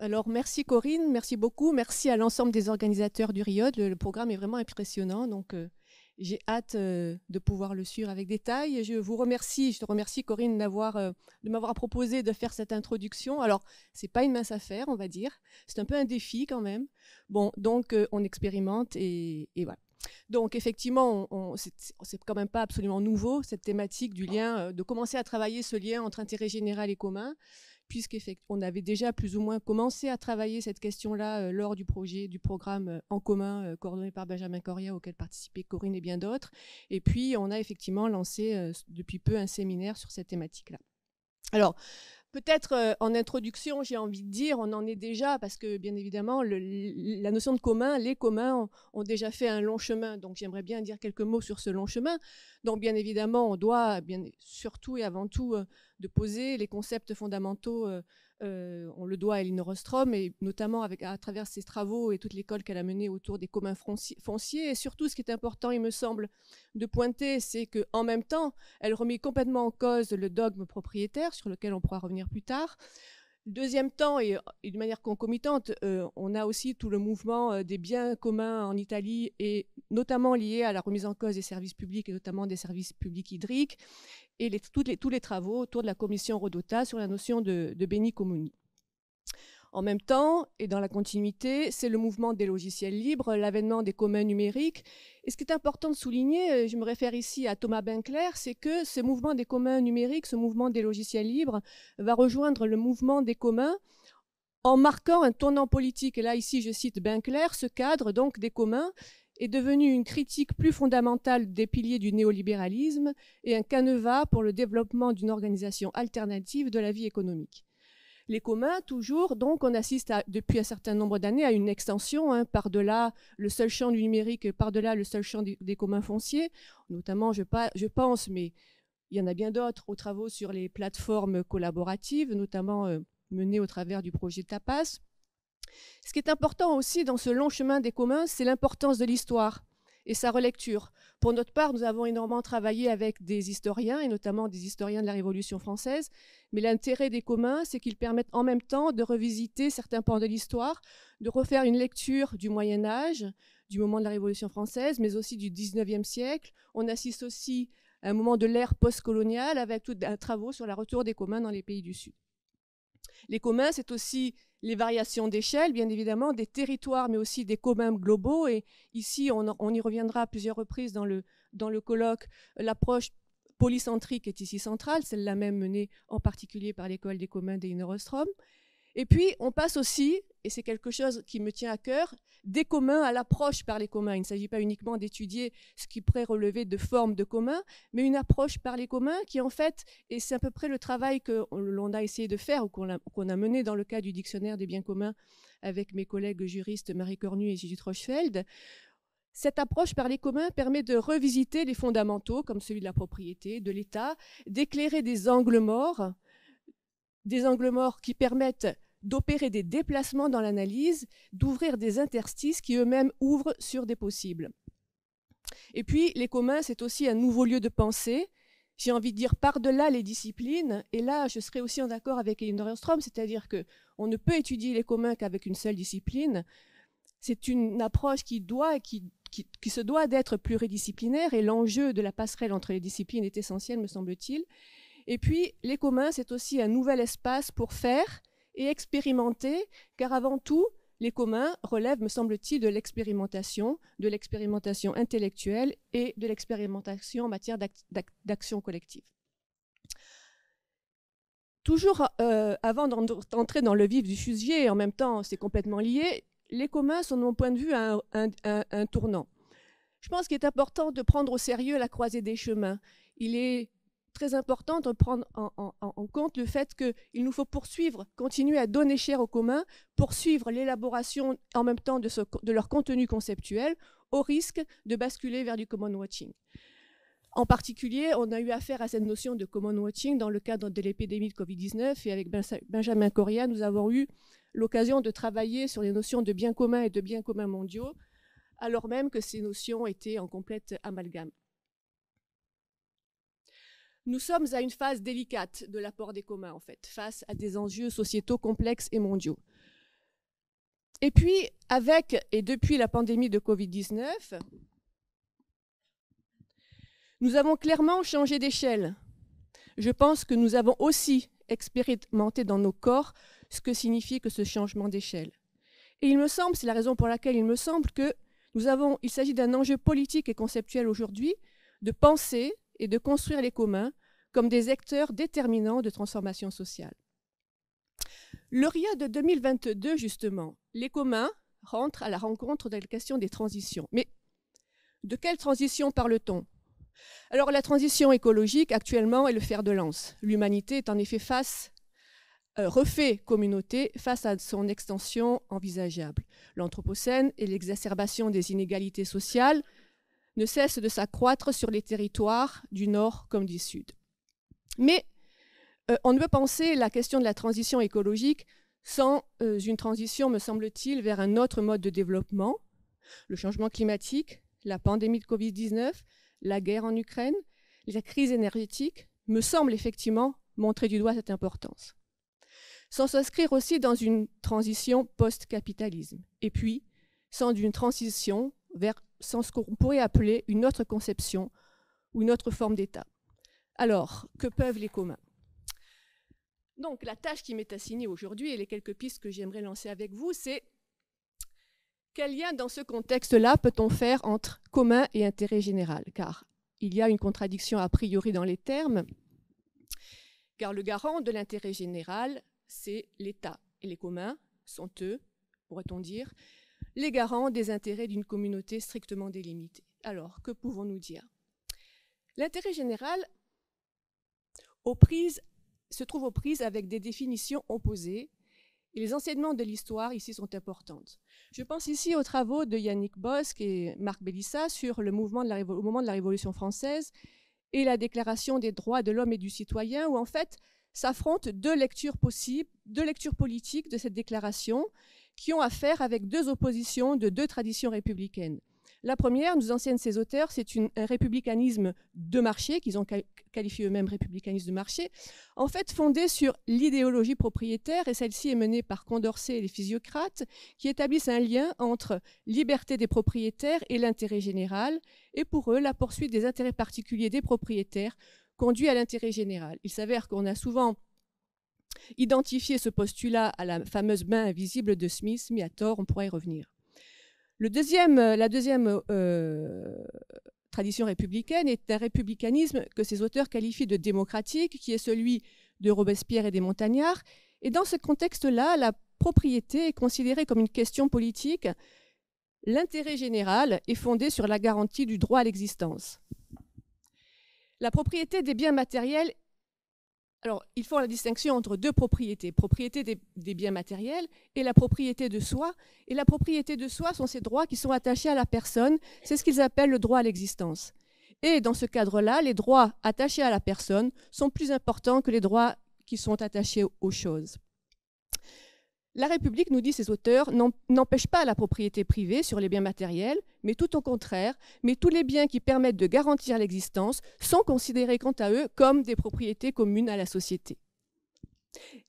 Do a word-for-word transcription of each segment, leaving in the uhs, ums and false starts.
Alors merci Corinne, merci beaucoup, merci à l'ensemble des organisateurs du RIOD. Le, le programme est vraiment impressionnant, donc euh, j'ai hâte euh, de pouvoir le suivre avec détail. Je vous remercie, je te remercie Corinne d'avoir, euh, de m'avoir proposé de faire cette introduction. Alors c'est pas une mince affaire, on va dire, c'est un peu un défi quand même. Bon, donc euh, on expérimente et, et voilà. Donc effectivement, c'est quand même pas absolument nouveau cette thématique du lien, de commencer à travailler ce lien entre intérêt général et commun, puisqu'on avait déjà plus ou moins commencé à travailler cette question-là euh, lors du projet, du programme euh, en commun euh, coordonné par Benjamin Coria, auquel participaient Corinne et bien d'autres. Et puis on a effectivement lancé euh, depuis peu un séminaire sur cette thématique-là. Alors peut-être euh, en introduction, j'ai envie de dire, on en est déjà, parce que bien évidemment, le, la notion de commun, les communs ont, ont déjà fait un long chemin. Donc j'aimerais bien dire quelques mots sur ce long chemin. Donc bien évidemment, on doit bien, surtout et avant tout euh, de poser les concepts fondamentaux. Euh, euh, on le doit à Elinor Ostrom, et notamment avec, à travers ses travaux et toute l'école qu'elle a menée autour des communs fonciers. Et surtout, ce qui est important, il me semble, de pointer, c'est qu'en même temps, elle remet complètement en cause le dogme propriétaire, sur lequel on pourra revenir plus tard. Deuxième temps, et, et de manière concomitante, euh, on a aussi tout le mouvement euh, des biens communs en Italie, et notamment lié à la remise en cause des services publics, et notamment des services publics hydriques, et les, toutes les, tous les travaux autour de la commission Rodotà sur la notion de, de beni comuni. En même temps, et dans la continuité, c'est le mouvement des logiciels libres, l'avènement des communs numériques. Et ce qui est important de souligner, je me réfère ici à Thomas Benkler, c'est que ce mouvement des communs numériques, ce mouvement des logiciels libres, va rejoindre le mouvement des communs en marquant un tournant politique. Et là, ici, je cite Benkler, ce cadre donc des communs est devenu une critique plus fondamentale des piliers du néolibéralisme et un canevas pour le développement d'une organisation alternative de la vie économique. Les communs, toujours, donc on assiste à, depuis un certain nombre d'années à une extension, hein, par-delà le seul champ du numérique, par-delà le seul champ des, des communs fonciers, notamment je, pas, je pense, mais il y en a bien d'autres, aux travaux sur les plateformes collaboratives, notamment euh, menés au travers du projet Tapas. Ce qui est important aussi dans ce long chemin des communs, c'est l'importance de l'histoire et sa relecture. Pour notre part, nous avons énormément travaillé avec des historiens, et notamment des historiens de la Révolution française, mais l'intérêt des communs, c'est qu'ils permettent en même temps de revisiter certains pans de l'histoire, de refaire une lecture du Moyen-Âge, du moment de la Révolution française, mais aussi du dix-neuvième siècle. On assiste aussi à un moment de l'ère postcoloniale, avec tout un travaux sur le retour des communs dans les pays du Sud. Les communs, c'est aussi les variations d'échelle, bien évidemment, des territoires, mais aussi des communs globaux. Et ici, on, en, on y reviendra à plusieurs reprises dans le, dans le colloque. L'approche polycentrique est ici centrale, celle-là même menée en particulier par l'école des communs d'Elinor Ostrom. Et puis, on passe aussi, et c'est quelque chose qui me tient à cœur, des communs à l'approche par les communs. Il ne s'agit pas uniquement d'étudier ce qui pourrait relever de formes de communs, mais une approche par les communs qui, en fait, et c'est à peu près le travail que l'on a essayé de faire ou qu'on a, qu'on a mené dans le cas du dictionnaire des biens communs avec mes collègues juristes Marie Cornu et Judith Rochefeld. Cette approche par les communs permet de revisiter les fondamentaux, comme celui de la propriété, de l'État, d'éclairer des angles morts, des angles morts qui permettent d'opérer des déplacements dans l'analyse, d'ouvrir des interstices qui eux-mêmes ouvrent sur des possibles. Et puis, les communs, c'est aussi un nouveau lieu de pensée, j'ai envie de dire par-delà les disciplines, et là, je serai aussi en accord avec Elinor Ostrom, c'est-à-dire qu'on ne peut étudier les communs qu'avec une seule discipline. C'est une approche qui doit, qui, qui, qui se doit d'être pluridisciplinaire, et l'enjeu de la passerelle entre les disciplines est essentiel, me semble-t-il. Et puis, les communs, c'est aussi un nouvel espace pour faire et expérimenter, car avant tout, les communs relèvent, me semble-t-il, de l'expérimentation, de l'expérimentation intellectuelle et de l'expérimentation en matière d'action collective. Toujours euh, avant d'entrer dans le vif du sujet, et en même temps, c'est complètement lié, les communs sont, de mon point de vue, un, un, un, un tournant. Je pense qu'il est important de prendre au sérieux la croisée des chemins. Il est très important de prendre en, en, en compte le fait qu'il nous faut poursuivre, continuer à donner chair aux communs, poursuivre l'élaboration en même temps de, ce, de leur contenu conceptuel, au risque de basculer vers du common watching. En particulier, on a eu affaire à cette notion de common watching dans le cadre de l'épidémie de Covid dix-neuf, et avec Benjamin Coria, nous avons eu l'occasion de travailler sur les notions de biens communs et de biens communs mondiaux, alors même que ces notions étaient en complète amalgame. Nous sommes à une phase délicate de l'apport des communs, en fait, face à des enjeux sociétaux complexes et mondiaux. Et puis, avec et depuis la pandémie de Covid dix-neuf, nous avons clairement changé d'échelle. Je pense que nous avons aussi expérimenté dans nos corps ce que signifie que ce changement d'échelle. Et il me semble, c'est la raison pour laquelle il me semble que nous avons, il s'agit d'un enjeu politique et conceptuel aujourd'hui, de penser et de construire les communs comme des acteurs déterminants de transformation sociale. Le R I A de deux mille vingt-deux, justement, les communs rentrent à la rencontre de la question des transitions. Mais de quelle transition parle-t-on? Alors la transition écologique, actuellement, est le fer de lance. L'humanité est en effet face, euh, refait communauté face à son extension envisageable. L'anthropocène et l'exacerbation des inégalités sociales ne cessent de s'accroître sur les territoires du Nord comme du Sud. Mais euh, on ne peut penser la question de la transition écologique sans euh, une transition, me semble-t-il, vers un autre mode de développement. Le changement climatique, la pandémie de Covid dix-neuf, la guerre en Ukraine, la crise énergétique, me semble effectivement montrer du doigt cette importance. Sans s'inscrire aussi dans une transition post-capitalisme, et puis sans une transition vers sans ce qu'on pourrait appeler une autre conception ou une autre forme d'État. Alors, que peuvent les communs? Donc, la tâche qui m'est assignée aujourd'hui et les quelques pistes que j'aimerais lancer avec vous, c'est quel lien dans ce contexte-là peut-on faire entre commun et intérêt général? Car il y a une contradiction a priori dans les termes, car le garant de l'intérêt général, c'est l'État. Et les communs sont eux, pourrait-on dire, les garants des intérêts d'une communauté strictement délimitée. Alors, que pouvons-nous dire? L'intérêt général aux prises, se trouve aux prises avec des définitions opposées, et les enseignements de l'histoire ici sont importants. Je pense ici aux travaux de Yannick Bosc et Marc Bélissa sur le mouvement de la Révo- au moment de la Révolution française et la Déclaration des droits de l'homme et du citoyen, où en fait s'affrontent deux lectures possibles, deux lectures politiques de cette déclaration, qui ont affaire avec deux oppositions de deux traditions républicaines. La première, nous enseignent ces auteurs, c'est un républicanisme de marché, qu'ils ont qualifié eux-mêmes républicanisme de marché, en fait fondé sur l'idéologie propriétaire, et celle-ci est menée par Condorcet et les physiocrates, qui établissent un lien entre liberté des propriétaires et l'intérêt général, et pour eux, la poursuite des intérêts particuliers des propriétaires conduit à l'intérêt général. Il s'avère qu'on a souvent identifié ce postulat à la fameuse main invisible de Smith, mais à tort, on pourrait y revenir. Le deuxième, la deuxième euh, tradition républicaine est un républicanisme que ces auteurs qualifient de démocratique, qui est celui de Robespierre et des Montagnards. Et dans ce contexte-là, la propriété est considérée comme une question politique. L'intérêt général est fondé sur la garantie du droit à l'existence. La propriété des biens matériels. Alors, ils font la distinction entre deux propriétés, propriété des, des biens matériels et la propriété de soi. Et la propriété de soi sont ces droits qui sont attachés à la personne. C'est ce qu'ils appellent le droit à l'existence. Et dans ce cadre-là, les droits attachés à la personne sont plus importants que les droits qui sont attachés aux choses. La République, nous dit ses auteurs, n'empêche pas la propriété privée sur les biens matériels, mais tout au contraire, mais tous les biens qui permettent de garantir l'existence sont considérés quant à eux comme des propriétés communes à la société.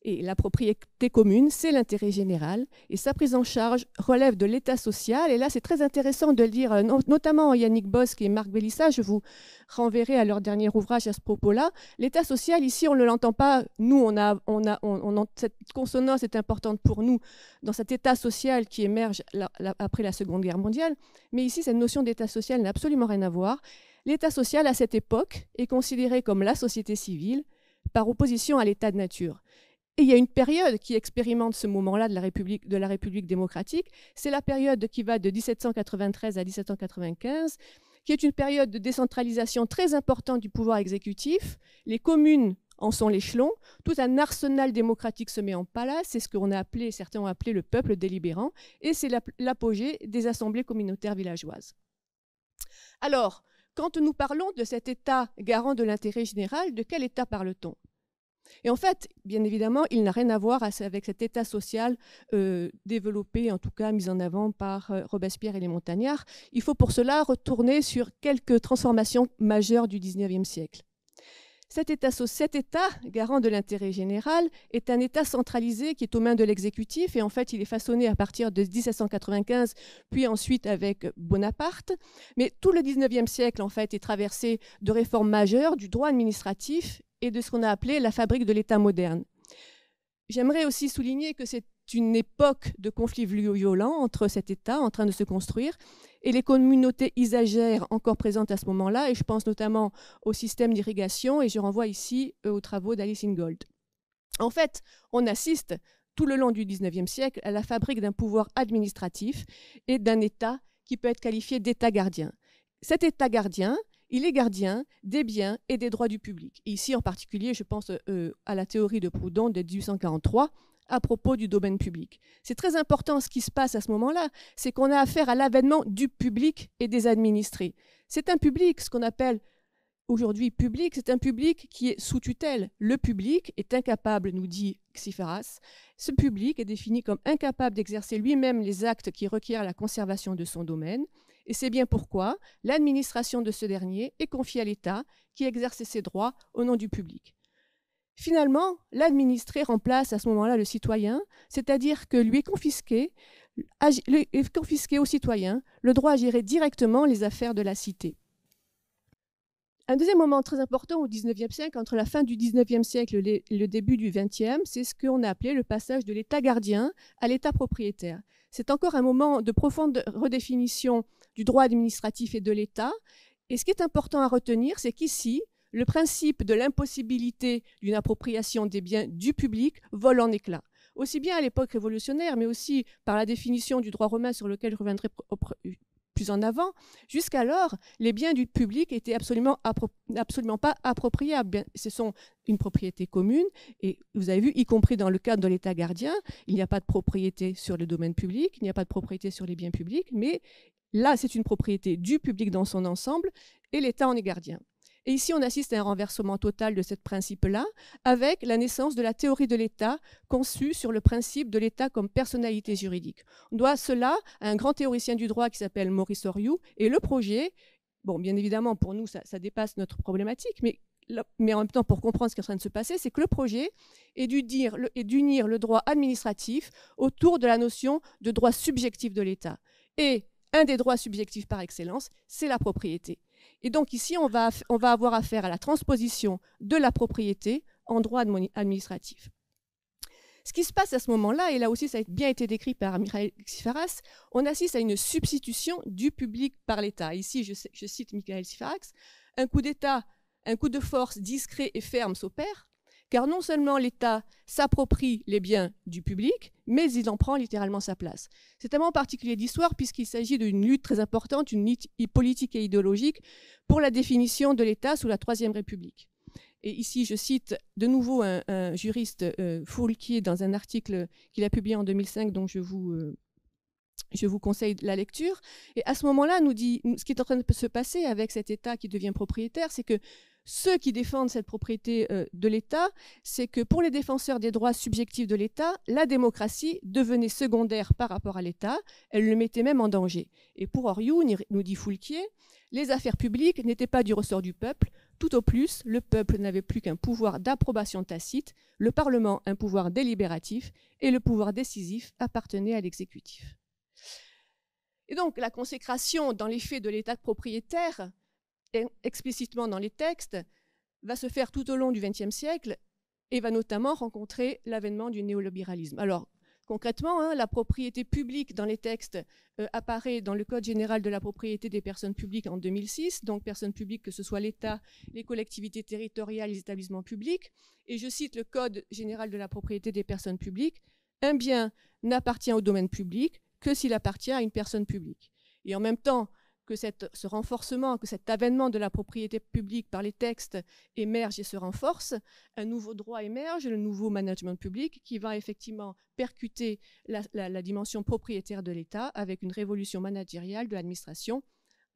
Et la propriété commune, c'est l'intérêt général, et sa prise en charge relève de l'état social. Et là, c'est très intéressant de le dire, notamment Yannick Bosc et Marc Bélissa, je vous renverrai à leur dernier ouvrage à ce propos-là. L'état social, ici, on ne l'entend pas. Nous, on a, on a, on, on, cette consonance est importante pour nous dans cet état social qui émerge la, la, après la Seconde Guerre mondiale. Mais ici, cette notion d'état social n'a absolument rien à voir. L'état social, à cette époque, est considéré comme la société civile, par opposition à l'état de nature. Et il y a une période qui expérimente ce moment-là de la République, de la République démocratique. C'est la période qui va de mille sept cent quatre-vingt-treize à mille sept cent quatre-vingt-quinze, qui est une période de décentralisation très importante du pouvoir exécutif. Les communes en sont l'échelon. Tout un arsenal démocratique se met en place. C'est ce qu'on a appelé, certains ont appelé le peuple délibérant. Et c'est l'apogée des assemblées communautaires villageoises. Alors, quand nous parlons de cet État garant de l'intérêt général, de quel État parle-t-on? Et en fait, bien évidemment, il n'a rien à voir avec cet État social euh, développé, en tout cas mis en avant par euh, Robespierre et les Montagnards. Il faut pour cela retourner sur quelques transformations majeures du dix-neuvième siècle. Cet État, cet État, garant de l'intérêt général, est un État centralisé qui est aux mains de l'exécutif et en fait il est façonné à partir de dix-sept cent quatre-vingt-quinze, puis ensuite avec Bonaparte. Mais tout le dix-neuvième siècle en fait est traversé de réformes majeures du droit administratif et de ce qu'on a appelé la fabrique de l'État moderne. J'aimerais aussi souligner que c'est une époque de conflits violents entre cet État en train de se construire et les communautés isagères encore présentes à ce moment-là, et je pense notamment au système d'irrigation, et je renvoie ici euh, aux travaux d'Alice Ingold. En fait, on assiste tout le long du dix-neuvième siècle à la fabrique d'un pouvoir administratif et d'un État qui peut être qualifié d'État gardien. Cet État gardien, il est gardien des biens et des droits du public. Et ici, en particulier, je pense euh, à la théorie de Proudhon de mille huit cent quarante-trois, à propos du domaine public. C'est très important ce qui se passe à ce moment-là, c'est qu'on a affaire à l'avènement du public et des administrés. C'est un public, ce qu'on appelle aujourd'hui public, c'est un public qui est sous tutelle. Le public est incapable, nous dit Xifaras. Ce public est défini comme incapable d'exercer lui-même les actes qui requièrent la conservation de son domaine. Et c'est bien pourquoi l'administration de ce dernier est confiée à l'État qui exerce ses droits au nom du public. Finalement, l'administré remplace à ce moment-là le citoyen, c'est-à-dire que lui est confisqué, lui est confisqué au citoyen le droit à gérer directement les affaires de la cité. Un deuxième moment très important au dix-neuvième siècle, entre la fin du dix-neuvième siècle et le début du vingtième, c'est ce qu'on a appelé le passage de l'État gardien à l'État propriétaire. C'est encore un moment de profonde redéfinition du droit administratif et de l'État. Et ce qui est important à retenir, c'est qu'ici, le principe de l'impossibilité d'une appropriation des biens du public vole en éclats, aussi bien à l'époque révolutionnaire, mais aussi par la définition du droit romain sur lequel je reviendrai plus en avant. Jusqu'alors, les biens du public n'étaient absolument, absolument pas appropriables. Ce sont une propriété commune, et vous avez vu, y compris dans le cadre de l'État gardien, il n'y a pas de propriété sur le domaine public, il n'y a pas de propriété sur les biens publics, mais là, c'est une propriété du public dans son ensemble, et l'État en est gardien. Et ici, on assiste à un renversement total de ce principe-là, avec la naissance de la théorie de l'État conçue sur le principe de l'État comme personnalité juridique. On doit cela à un grand théoricien du droit qui s'appelle Maurice Hauriou, et le projet, bon, bien évidemment, pour nous, ça, ça dépasse notre problématique, mais, mais en même temps, pour comprendre ce qui est en train de se passer, c'est que le projet est d'unir le droit administratif autour de la notion de droit subjectif de l'État. Et un des droits subjectifs par excellence, c'est la propriété. Et donc ici, on va, on va avoir affaire à la transposition de la propriété en droit administratif. Ce qui se passe à ce moment-là, et là aussi ça a bien été décrit par Michael Xifaras, on assiste à une substitution du public par l'État. Ici, je, je cite Michael Xifaras, un coup d'État, un coup de force discret et ferme s'opère, car non seulement l'État s'approprie les biens du public, mais il en prend littéralement sa place. C'est un moment particulier d'histoire puisqu'il s'agit d'une lutte très importante, une lutte politique et idéologique pour la définition de l'État sous la Troisième République. Et ici, je cite de nouveau un, un juriste, euh, Foulquier, dans un article qu'il a publié en deux mille cinq, dont je vous... Euh, Je vous conseille la lecture. Et à ce moment-là, nous dit, ce qui est en train de se passer avec cet État qui devient propriétaire, c'est que ceux qui défendent cette propriété euh, de l'État, c'est que pour les défenseurs des droits subjectifs de l'État, la démocratie devenait secondaire par rapport à l'État, elle le mettait même en danger. Et pour Hauriou, nous dit Foulquier, les affaires publiques n'étaient pas du ressort du peuple, tout au plus, le peuple n'avait plus qu'un pouvoir d'approbation tacite, le Parlement un pouvoir délibératif, et le pouvoir décisif appartenait à l'exécutif. Et donc, la consécration dans les faits de l'État propriétaire, explicitement dans les textes, va se faire tout au long du vingtième siècle et va notamment rencontrer l'avènement du néolibéralisme. Alors, concrètement, hein, la propriété publique dans les textes euh, apparaît dans le Code général de la propriété des personnes publiques en deux mille six, donc personnes publiques, que ce soit l'État, les collectivités territoriales, les établissements publics. Et je cite le Code général de la propriété des personnes publiques, « Un bien n'appartient au domaine public » que s'il appartient à une personne publique. Et en même temps que cette, ce renforcement, que cet avènement de la propriété publique par les textes émerge et se renforce, un nouveau droit émerge, le nouveau management public, qui va effectivement percuter la, la, la dimension propriétaire de l'État avec une révolution managériale de l'administration,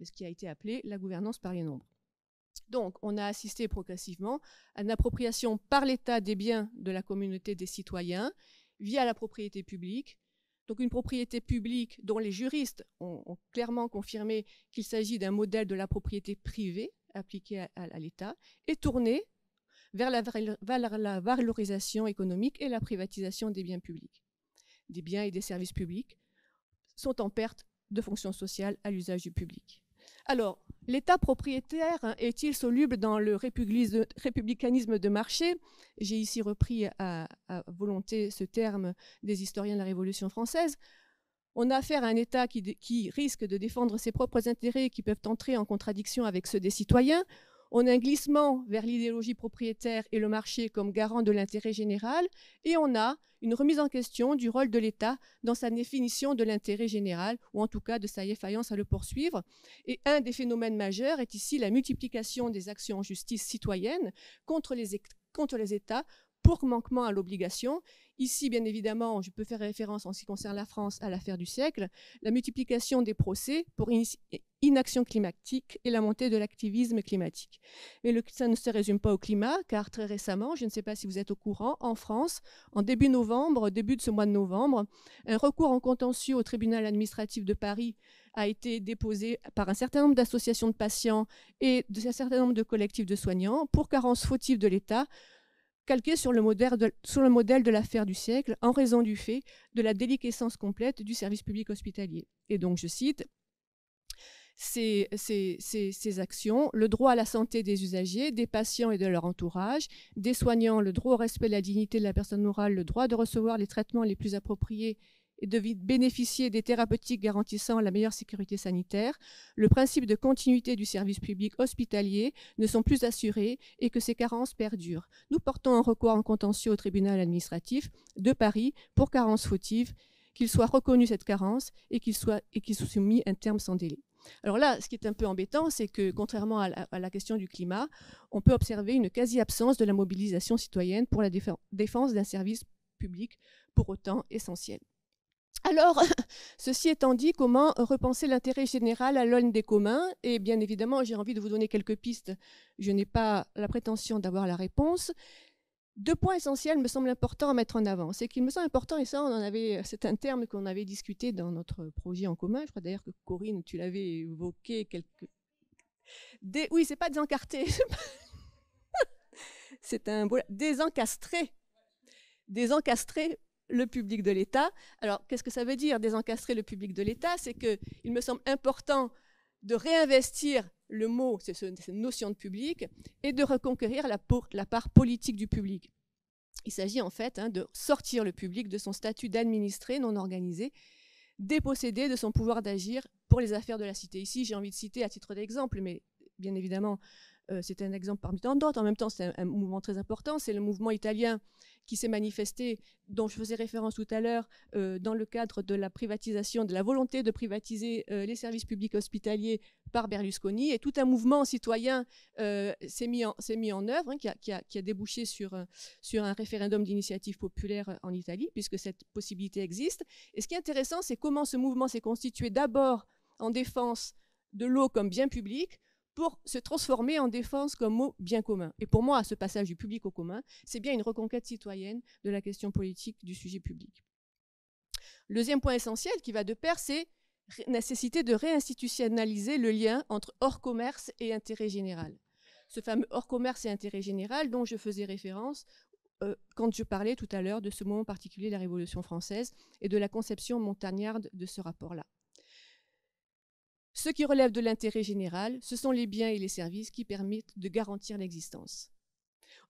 ce qui a été appelé la gouvernance par les nombres. Donc, on a assisté progressivement à une appropriation par l'État des biens de la communauté des citoyens via la propriété publique. Donc une propriété publique dont les juristes ont, ont clairement confirmé qu'il s'agit d'un modèle de la propriété privée appliquée à, à, à l'État, est tournée vers la, vers la valorisation économique et la privatisation des biens publics. Des biens et des services publics sont en perte de fonction sociale à l'usage du public. Alors, l'État propriétaire est-il soluble dans le républicanisme de marché? J'ai ici repris à, à volonté ce terme des historiens de la Révolution française. On a affaire à un État qui, qui risque de défendre ses propres intérêts qui peuvent entrer en contradiction avec ceux des citoyens. On a un glissement vers l'idéologie propriétaire et le marché comme garant de l'intérêt général, et on a une remise en question du rôle de l'État dans sa définition de l'intérêt général, ou en tout cas de sa défaillance à le poursuivre. Et un des phénomènes majeurs est ici la multiplication des actions en justice citoyenne contre les, contre les États pour manquement à l'obligation. Ici, bien évidemment, je peux faire référence en ce qui concerne la France à l'affaire du siècle, la multiplication des procès pour inaction climatique et la montée de l'activisme climatique. Mais le, ça ne se résume pas au climat, car très récemment, je ne sais pas si vous êtes au courant, en France, en début novembre, début de ce mois de novembre, un recours en contentieux au tribunal administratif de Paris a été déposé par un certain nombre d'associations de patients et d'un certain nombre de collectifs de soignants pour carence fautive de l'État, calqué sur le modèle de, de l'affaire du siècle en raison du fait de la déliquescence complète du service public hospitalier. Et donc, je cite, ces, ces, ces, ces actions, le droit à la santé des usagers, des patients et de leur entourage, des soignants, le droit au respect de la dignité de la personne morale, le droit de recevoir les traitements les plus appropriés et de bénéficier des thérapeutiques garantissant la meilleure sécurité sanitaire, le principe de continuité du service public hospitalier ne sont plus assurés et que ces carences perdurent. Nous portons un recours en contentieux au tribunal administratif de Paris pour carence fautive, qu'il soit reconnu cette carence et qu'il soit, et qu'il soit soumis un terme sans délai. Alors là, ce qui est un peu embêtant, c'est que contrairement à la, à la question du climat, on peut observer une quasi-absence de la mobilisation citoyenne pour la défense d'un service public pour autant essentiel. Alors, ceci étant dit, comment repenser l'intérêt général à l'aune des communs? Et bien évidemment, j'ai envie de vous donner quelques pistes. Je n'ai pas la prétention d'avoir la réponse. Deux points essentiels me semblent importants à mettre en avant. C'est qu'il me semble important, et ça, on en avait, c'est un terme qu'on avait discuté dans notre projet en commun. Je crois d'ailleurs que Corinne, tu l'avais évoqué. Quelques... Des... Oui, c'est pas désencarté. C'est un beau... Désencastrer. Désencastrer le public de l'État. Alors, qu'est-ce que ça veut dire, désencastrer le public de l'État? C'est qu'il me semble important de réinvestir le mot, c'est ce, cette notion de public, et de reconquérir la, pour, la part politique du public. Il s'agit en fait hein, de sortir le public de son statut d'administré non organisé, dépossédé de son pouvoir d'agir pour les affaires de la cité. Ici, j'ai envie de citer à titre d'exemple, mais bien évidemment, euh, c'est un exemple parmi tant d'autres. En même temps, c'est un, un mouvement très important, c'est le mouvement italien qui s'est manifesté, dont je faisais référence tout à l'heure, euh, dans le cadre de la privatisation, de la volonté de privatiser euh, les services publics hospitaliers par Berlusconi. Et tout un mouvement citoyen euh, s'est mis, mis en œuvre, hein, qui, a, qui, a, qui a débouché sur, sur un référendum d'initiative populaire en Italie, puisque cette possibilité existe. Et ce qui est intéressant, c'est comment ce mouvement s'est constitué d'abord en défense de l'eau comme bien public, pour se transformer en défense comme mot bien commun. Et pour moi, ce passage du public au commun, c'est bien une reconquête citoyenne de la question politique du sujet public. Le deuxième point essentiel qui va de pair, c'est la nécessité de réinstitutionnaliser le lien entre hors-commerce et intérêt général. Ce fameux hors-commerce et intérêt général dont je faisais référence euh, quand je parlais tout à l'heure de ce moment particulier de la Révolution française et de la conception montagnarde de ce rapport-là. Ce qui relève de l'intérêt général, ce sont les biens et les services qui permettent de garantir l'existence.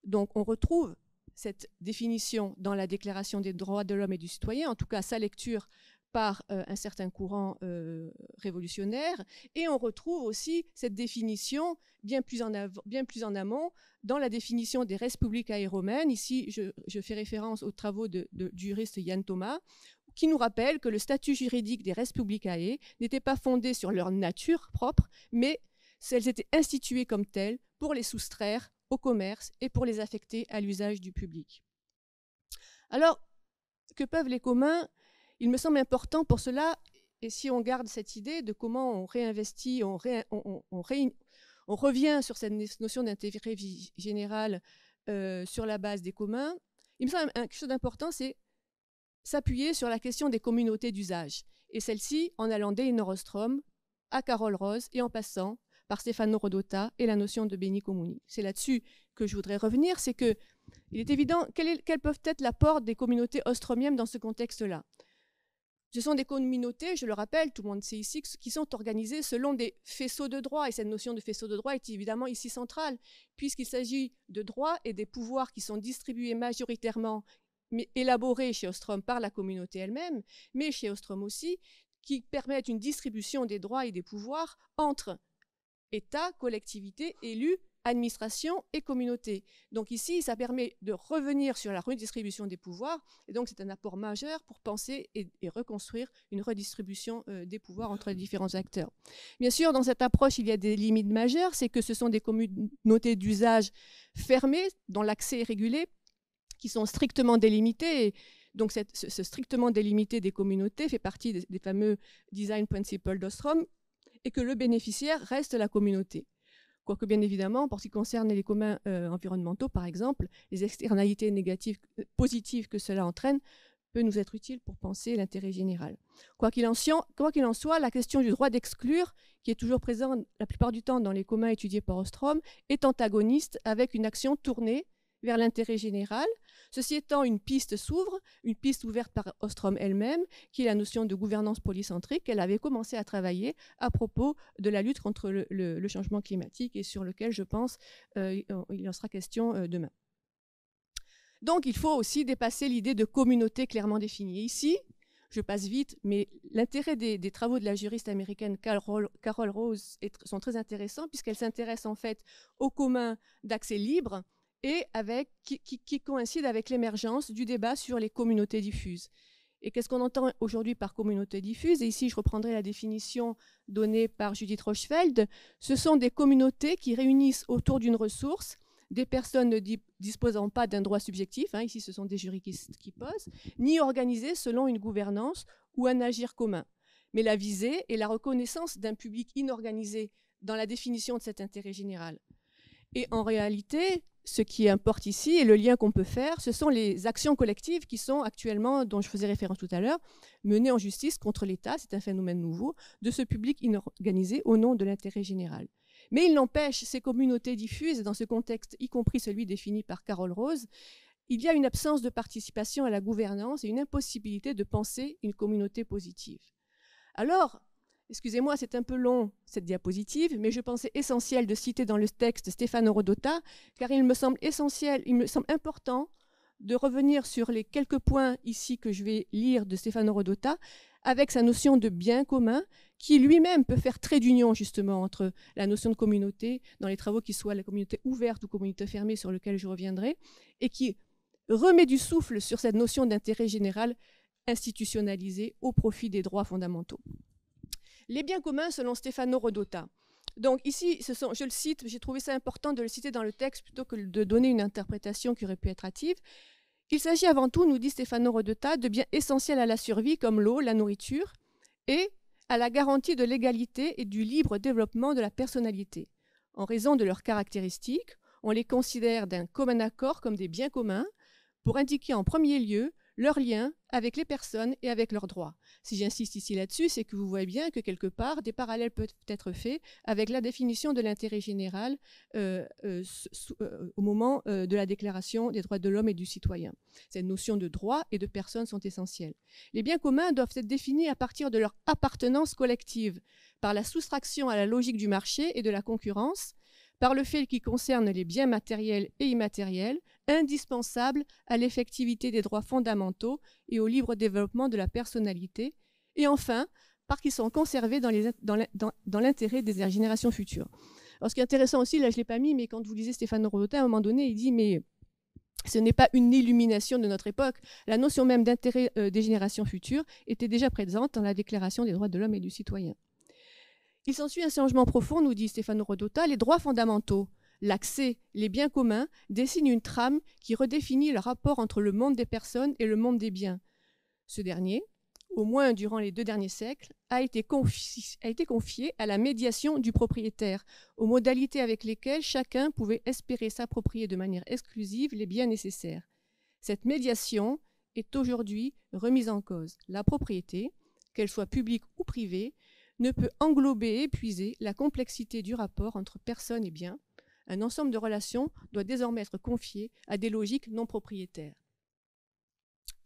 Donc on retrouve cette définition dans la Déclaration des droits de l'homme et du citoyen, en tout cas sa lecture par euh, un certain courant euh, révolutionnaire, et on retrouve aussi cette définition bien plus en, bien plus en amont dans la définition des res publica et romaine. Ici, je, je fais référence aux travaux de, de, du juriste Yann Thomas, qui nous rappelle que le statut juridique des res publicae n'était pas fondé sur leur nature propre, mais elles étaient instituées comme telles pour les soustraire au commerce et pour les affecter à l'usage du public. Alors, que peuvent les communs? Il me semble important pour cela, et si on garde cette idée de comment on réinvestit, on, ré, on, on, on, ré, on revient sur cette notion d'intérêt général euh, sur la base des communs, il me semble quelque chose d'important, c'est s'appuyer sur la question des communautés d'usage, et celle-ci en allant d'Elinor Ostrom à Carole Rose et en passant par Stefano Rodotà et la notion de beni comuni. C'est là-dessus que je voudrais revenir, c'est qu'il est évident quel est, quelles peuvent être l'apport des communautés ostromiennes dans ce contexte-là. Ce sont des communautés, je le rappelle, tout le monde sait ici, qui sont organisées selon des faisceaux de droit. Et cette notion de faisceau de droit est évidemment ici centrale, puisqu'il s'agit de droits et des pouvoirs qui sont distribués majoritairement, mais élaborés chez Ostrom par la communauté elle-même, mais chez Ostrom aussi, qui permettent une distribution des droits et des pouvoirs entre État, collectivité, élus, administration et communauté. Donc ici, ça permet de revenir sur la redistribution des pouvoirs, et donc c'est un apport majeur pour penser et, et reconstruire une redistribution euh, des pouvoirs entre les différents acteurs. Bien sûr, dans cette approche, il y a des limites majeures, c'est que ce sont des communautés d'usage fermées, dont l'accès est régulé, qui sont strictement délimitées, et donc cette, ce, ce strictement délimité des communautés fait partie des, des fameux design principles d'Ostrom, et que le bénéficiaire reste la communauté. Quoique bien évidemment, pour ce qui concerne les communs euh, environnementaux, par exemple, les externalités négatives, positives que cela entraîne peut nous être utile pour penser l'intérêt général. Quoi qu'il en, quoi qu'il en soit, la question du droit d'exclure, qui est toujours présente la plupart du temps dans les communs étudiés par Ostrom, est antagoniste avec une action tournée vers l'intérêt général. Ceci étant, une piste s'ouvre, une piste ouverte par Ostrom elle-même, qui est la notion de gouvernance polycentrique qu'elle avait commencé à travailler à propos de la lutte contre le, le, le changement climatique et sur lequel, je pense, euh, il en sera question euh, demain. Donc, il faut aussi dépasser l'idée de communauté clairement définie. Ici, je passe vite, mais l'intérêt des, des travaux de la juriste américaine Carole, Carole Rose est, sont très intéressants puisqu'elle s'intéresse en fait aux communs d'accès libre, et avec, qui, qui, qui coïncide avec l'émergence du débat sur les communautés diffuses. Et qu'est-ce qu'on entend aujourd'hui par communauté diffuse? Et ici, je reprendrai la définition donnée par Judith Rochefeld. Ce sont des communautés qui réunissent autour d'une ressource des personnes ne di disposant pas d'un droit subjectif, hein, ici ce sont des juristes qui posent, ni organisées selon une gouvernance ou un agir commun. Mais la visée est la reconnaissance d'un public inorganisé dans la définition de cet intérêt général. Et en réalité, ce qui importe ici et le lien qu'on peut faire, ce sont les actions collectives qui sont actuellement, dont je faisais référence tout à l'heure, menées en justice contre l'État, c'est un phénomène nouveau, de ce public inorganisé au nom de l'intérêt général. Mais il n'empêche, ces communautés diffuses, dans ce contexte, y compris celui défini par Carole Rose, il y a une absence de participation à la gouvernance et une impossibilité de penser une communauté positive. Alors, excusez-moi, c'est un peu long cette diapositive, mais je pensais essentiel de citer dans le texte Stefano Rodotà, car il me semble essentiel, il me semble important de revenir sur les quelques points ici que je vais lire de Stefano Rodotà, avec sa notion de bien commun, qui lui-même peut faire trait d'union justement entre la notion de communauté, dans les travaux qui soient la communauté ouverte ou communauté fermée, sur lequel je reviendrai, et qui remet du souffle sur cette notion d'intérêt général institutionnalisé au profit des droits fondamentaux. Les biens communs selon Stefano Rodotà. Donc ici, ce sont, je le cite, j'ai trouvé ça important de le citer dans le texte plutôt que de donner une interprétation qui aurait pu être hâtive. Il s'agit avant tout, nous dit Stefano Rodotà, de biens essentiels à la survie comme l'eau, la nourriture et à la garantie de l'égalité et du libre développement de la personnalité. En raison de leurs caractéristiques, on les considère d'un commun accord comme des biens communs pour indiquer en premier lieu leur lien avec les personnes et avec leurs droits. Si j'insiste ici là-dessus, c'est que vous voyez bien que quelque part, des parallèles peuvent être faits avec la définition de l'intérêt général euh, euh, sous, euh, au moment euh, de la déclaration des droits de l'homme et du citoyen. Cette notion de droit et de personne sont essentielles. Les biens communs doivent être définis à partir de leur appartenance collective, par la soustraction à la logique du marché et de la concurrence, par le fait qui concerne les biens matériels et immatériels, indispensables à l'effectivité des droits fondamentaux et au libre développement de la personnalité, et enfin, par qu'ils sont conservés dans l'intérêt dans dans, dans des générations futures. Alors, ce qui est intéressant aussi, là je ne l'ai pas mis, mais quand vous lisez Stefano Rodotà, à un moment donné, il dit « mais ce n'est pas une illumination de notre époque, la notion même d'intérêt euh, des générations futures était déjà présente dans la Déclaration des droits de l'homme et du citoyen ». Il s'ensuit un changement profond, nous dit Stefano Rodotà, les droits fondamentaux, l'accès, les biens communs dessinent une trame qui redéfinit le rapport entre le monde des personnes et le monde des biens. Ce dernier, au moins durant les deux derniers siècles, a été confié, a été confié à la médiation du propriétaire, aux modalités avec lesquelles chacun pouvait espérer s'approprier de manière exclusive les biens nécessaires. Cette médiation est aujourd'hui remise en cause. La propriété, qu'elle soit publique ou privée, ne peut englober et épuiser la complexité du rapport entre personne et bien, Un ensemble de relations doit désormais être confié à des logiques non propriétaires.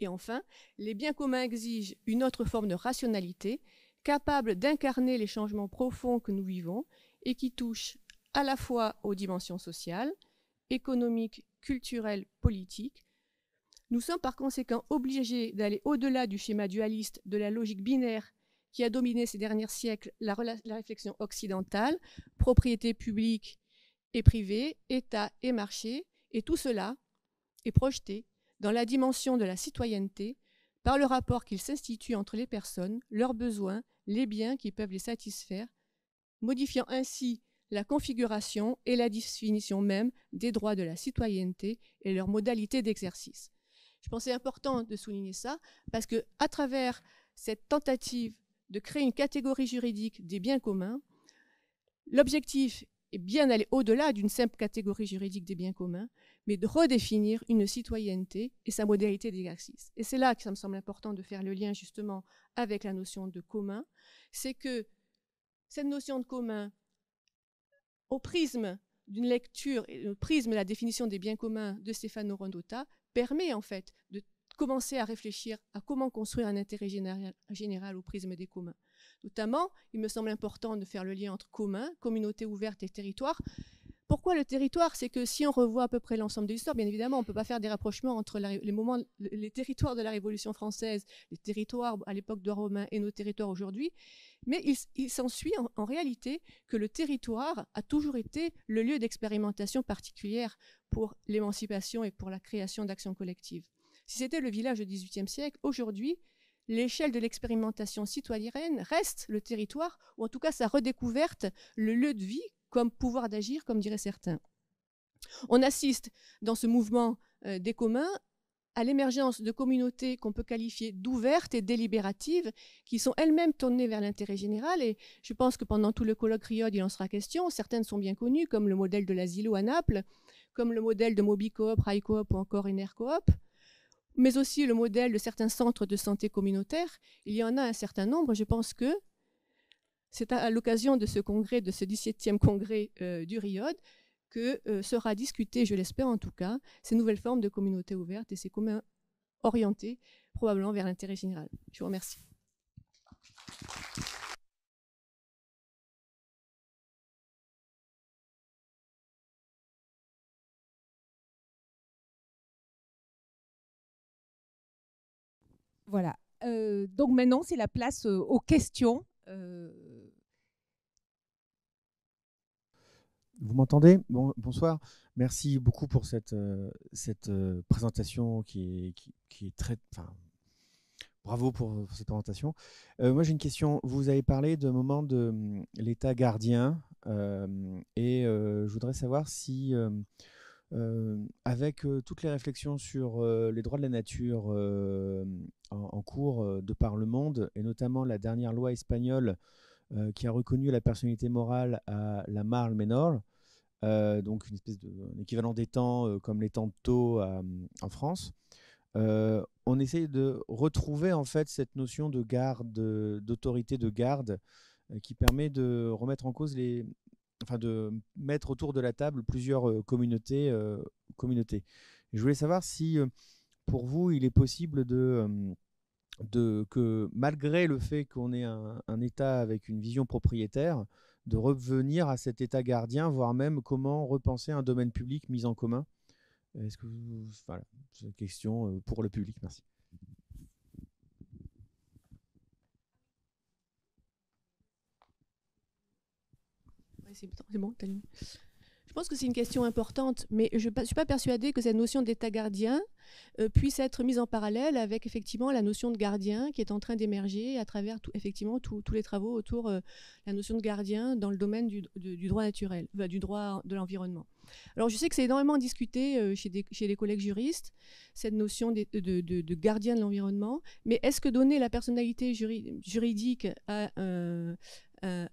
Et enfin, les biens communs exigent une autre forme de rationalité, capable d'incarner les changements profonds que nous vivons et qui touchent à la fois aux dimensions sociales, économiques, culturelles, politiques. Nous sommes par conséquent obligés d'aller au-delà du schéma dualiste de la logique binaire qui a dominé ces derniers siècles la, la réflexion occidentale, propriété publique et privée, État et marché, et tout cela est projeté dans la dimension de la citoyenneté par le rapport qu'il s'institue entre les personnes, leurs besoins, les biens qui peuvent les satisfaire, modifiant ainsi la configuration et la définition même des droits de la citoyenneté et leurs modalités d'exercice. Je pensais important de souligner ça parce que, à travers cette tentative de créer une catégorie juridique des biens communs, l'objectif est bien d'aller au-delà d'une simple catégorie juridique des biens communs, mais de redéfinir une citoyenneté et sa modalité d'exercice. Et c'est là que ça me semble important de faire le lien justement avec la notion de commun, c'est que cette notion de commun, au prisme d'une lecture, et au prisme de la définition des biens communs de Stefano Rodotà, permet en fait de commencer à réfléchir à comment construire un intérêt général, général au prisme des communs. Notamment, il me semble important de faire le lien entre communs, communauté ouverte et territoire. Pourquoi le territoire? C'est que si on revoit à peu près l'ensemble de l'histoire, bien évidemment, on ne peut pas faire des rapprochements entre la, les, moments, les territoires de la Révolution française, les territoires à l'époque de Romain et nos territoires aujourd'hui, mais il, il s'ensuit en, en réalité que le territoire a toujours été le lieu d'expérimentation particulière pour l'émancipation et pour la création d'actions collectives. Si c'était le village du dix-huitième siècle, aujourd'hui, l'échelle de l'expérimentation citoyenne reste le territoire, ou en tout cas sa redécouverte, le lieu de vie, comme pouvoir d'agir, comme diraient certains. On assiste dans ce mouvement euh, des communs à l'émergence de communautés qu'on peut qualifier d'ouvertes et délibératives, qui sont elles-mêmes tournées vers l'intérêt général. Et je pense que pendant tout le colloque RIOD, il en sera question. Certaines sont bien connues, comme le modèle de l'asilo à Naples, comme le modèle de Mobicoop, Railcoop ou encore Enercoop, mais aussi le modèle de certains centres de santé communautaires. Il y en a un certain nombre. Je pense que c'est à l'occasion de ce congrès, de ce dix-septième congrès euh, du RIOD, que euh, sera discuté, je l'espère en tout cas, ces nouvelles formes de communautés ouvertes et ces communs orientés probablement vers l'intérêt général. Je vous remercie. Voilà, euh, donc maintenant c'est la place euh, aux questions. Euh... Vous m'entendez? Bon, bonsoir, merci beaucoup pour cette, euh, cette euh, présentation qui est, qui, qui est très... Enfin, bravo pour, pour cette présentation. Euh, moi j'ai une question, vous avez parlé de moment de euh, l'état gardien euh, et euh, je voudrais savoir si... Euh, Euh, avec euh, toutes les réflexions sur euh, les droits de la nature euh, en, en cours euh, de par le monde, et notamment la dernière loi espagnole euh, qui a reconnu la personnalité morale à la mare menor, euh, donc une espèce de, un équivalent des temps euh, comme les temps de taux à, en France, euh, on essaye de retrouver en fait cette notion de garde, d'autorité de garde, euh, qui permet de remettre en cause les... Enfin, de mettre autour de la table plusieurs euh, communautés. Euh, communautés. Je voulais savoir si, euh, pour vous, il est possible de, de, que, malgré le fait qu'on ait un, un État avec une vision propriétaire, de revenir à cet État gardien, voire même comment repenser un domaine public mis en commun. Est-ce que vous... Voilà, c'est une question pour le public. Merci. Bon, je pense que c'est une question importante, mais je ne suis pas persuadée que cette notion d'état gardien euh, puisse être mise en parallèle avec effectivement la notion de gardien qui est en train d'émerger à travers tout, effectivement tous les travaux autour de euh, la notion de gardien dans le domaine du, du, du droit naturel, enfin, du droit de l'environnement. Alors je sais que c'est énormément discuté euh, chez, des, chez les collègues juristes, cette notion de, de, de, de gardien de l'environnement, mais est-ce que donner la personnalité juri, juridique à euh, Un,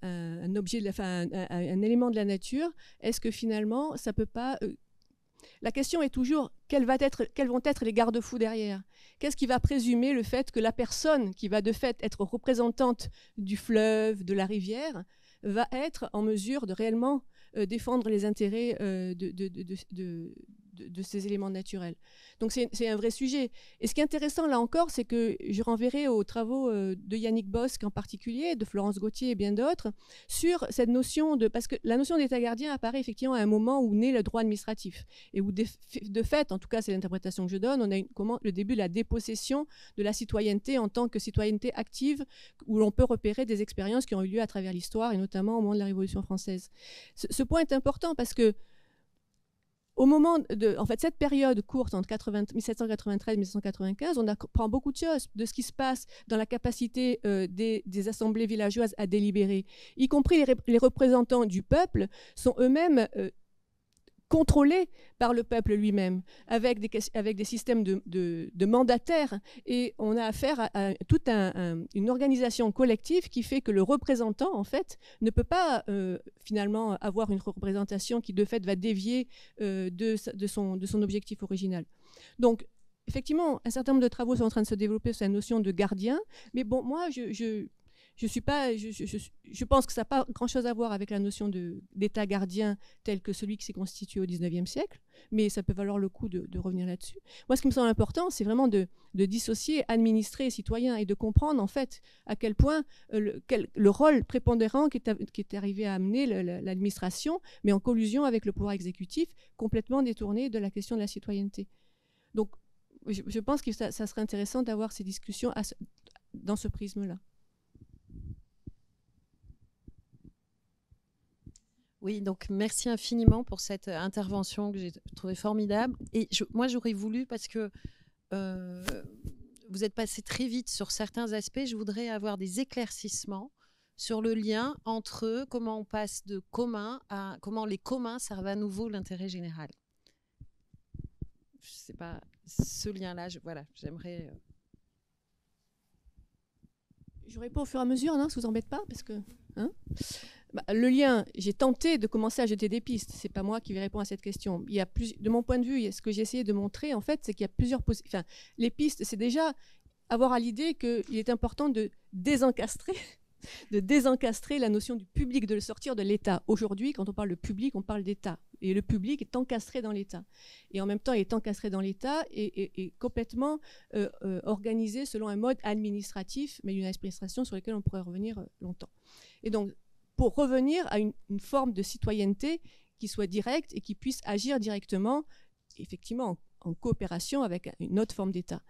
un, objet de la, enfin, un, un, un élément de la nature, est-ce que finalement ça peut pas... Euh, la question est toujours quels, va être, quels vont être les garde-fous derrière? Qu'est-ce qui va présumer le fait que la personne qui va de fait être représentante du fleuve, de la rivière, va être en mesure de réellement euh, défendre les intérêts euh, de, de, de, de, de, de ces éléments naturels. Donc c'est un vrai sujet. Et ce qui est intéressant là encore, c'est que je renverrai aux travaux euh, de Yannick Bosc en particulier, de Florence Gauthier et bien d'autres, sur cette notion de... Parce que la notion d'état gardien apparaît effectivement à un moment où naît le droit administratif. Et où de fait, en tout cas c'est l'interprétation que je donne, on a une, comment, le début de la dépossession de la citoyenneté en tant que citoyenneté active, où l'on peut repérer des expériences qui ont eu lieu à travers l'histoire, et notamment au moment de la Révolution française. Ce, ce point est important parce que, au moment de, en fait, cette période courte entre mille sept cent quatre-vingt-treize et mille sept cent quatre-vingt-quinze, on apprend beaucoup de choses de ce qui se passe dans la capacité euh, des, des assemblées villageoises à délibérer, y compris les, rep les représentants du peuple sont eux-mêmes euh, contrôlés par le peuple lui-même, avec des, avec des systèmes de, de, de mandataires. Et on a affaire à, à toute un, un, une organisation collective qui fait que le représentant, en fait, ne peut pas euh, finalement avoir une représentation qui, de fait, va dévier euh, de, de, son, de son objectif original. Donc, effectivement, un certain nombre de travaux sont en train de se développer sur la notion de gardien. Mais bon, moi, je... je Je, suis pas, je, je, je pense que ça n'a pas grand-chose à voir avec la notion d'état gardien tel que celui qui s'est constitué au dix-neuvième siècle, mais ça peut valoir le coup de, de revenir là-dessus. Moi, ce qui me semble important, c'est vraiment de, de dissocier administré et citoyen et de comprendre en fait à quel point euh, le, quel, le rôle prépondérant qui est, qui est arrivé à amener l'administration, mais en collusion avec le pouvoir exécutif, complètement détourné de la question de la citoyenneté. Donc, je, je pense que ça, ça serait intéressant d'avoir ces discussions à, dans ce prisme-là. Oui, donc merci infiniment pour cette intervention que j'ai trouvée formidable. Et je, moi, j'aurais voulu, parce que euh, vous êtes passé très vite sur certains aspects, je voudrais avoir des éclaircissements sur le lien entre comment on passe de commun à comment les communs servent à nouveau l'intérêt général. Je ne sais pas, ce lien-là, voilà, j'aimerais... Euh... Je réponds au fur et à mesure, non, ça ne vous embête pas, parce que... Hein Bah, le lien, j'ai tenté de commencer à jeter des pistes. C'est pas moi qui vais répondre à cette question. Il y a plus, de mon point de vue, ce que j'ai essayé de montrer, en fait, c'est qu'il y a plusieurs possibilités. Enfin, les pistes, c'est déjà avoir à l'idée qu'il est important de désencastrer, de désencastrer la notion du public, de le sortir de l'État. Aujourd'hui, quand on parle de public, on parle d'État. Et le public est encastré dans l'État. Et en même temps, il est encastré dans l'État et, et, et complètement euh, euh, organisé selon un mode administratif, mais une administration sur laquelle on pourrait revenir longtemps. Et donc, pour revenir à une, une forme de citoyenneté qui soit directe et qui puisse agir directement, effectivement, en, en coopération avec une autre forme d'État.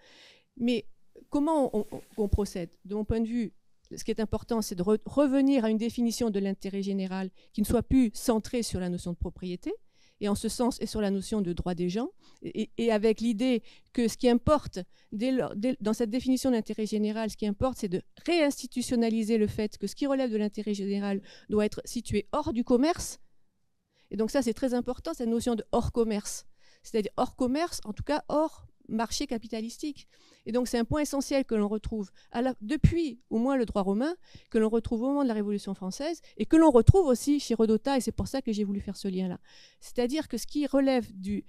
Mais comment on, on, on procède? De mon point de vue, ce qui est important, c'est de re revenir à une définition de l'intérêt général qui ne soit plus centrée sur la notion de propriété, et en ce sens, et sur la notion de droit des gens, et, et avec l'idée que ce qui importe, dès lors, dès, dans cette définition d'intérêt général, ce qui importe, c'est de réinstitutionnaliser le fait que ce qui relève de l'intérêt général doit être situé hors du commerce. Et donc ça, c'est très important, cette notion de hors commerce. C'est-à-dire hors commerce, en tout cas hors marché capitalistique. Et donc c'est un point essentiel que l'on retrouve à la, depuis au moins le droit romain, que l'on retrouve au moment de la Révolution française et que l'on retrouve aussi chez Rodotà, et c'est pour ça que j'ai voulu faire ce lien-là. C'est-à-dire que ce qui relève du,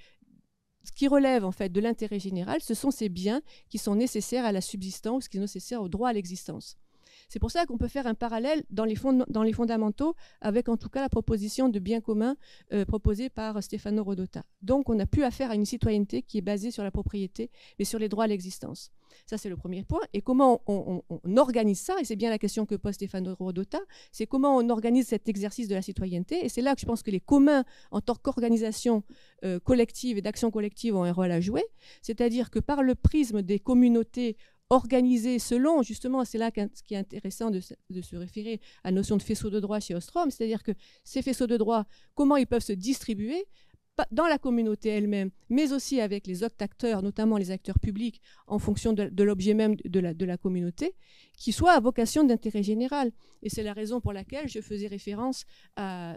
ce qui relève en fait de l'intérêt général, ce sont ces biens qui sont nécessaires à la subsistance, qui sont nécessaires au droit à l'existence. C'est pour ça qu'on peut faire un parallèle dans les, fond, dans les fondamentaux avec en tout cas la proposition de biens communs euh, proposée par Stefano Rodotà. Donc on n'a plus affaire à une citoyenneté qui est basée sur la propriété, mais sur les droits à l'existence. Ça c'est le premier point. Et comment on, on, on organise ça? Et c'est bien la question que pose Stefano Rodotà, c'est comment on organise cet exercice de la citoyenneté. Et c'est là que je pense que les communs en tant qu'organisation euh, collective et d'action collective ont un rôle à jouer. C'est-à-dire que par le prisme des communautés organisé selon, justement, c'est là ce qui est intéressant de, de se référer à la notion de faisceau de droit chez Ostrom, c'est-à-dire que ces faisceaux de droit, comment ils peuvent se distribuer dans la communauté elle-même, mais aussi avec les autres acteurs, notamment les acteurs publics, en fonction de, de l'objet même de la, de la communauté, qui soit à vocation d'intérêt général. Et c'est la raison pour laquelle je faisais référence à...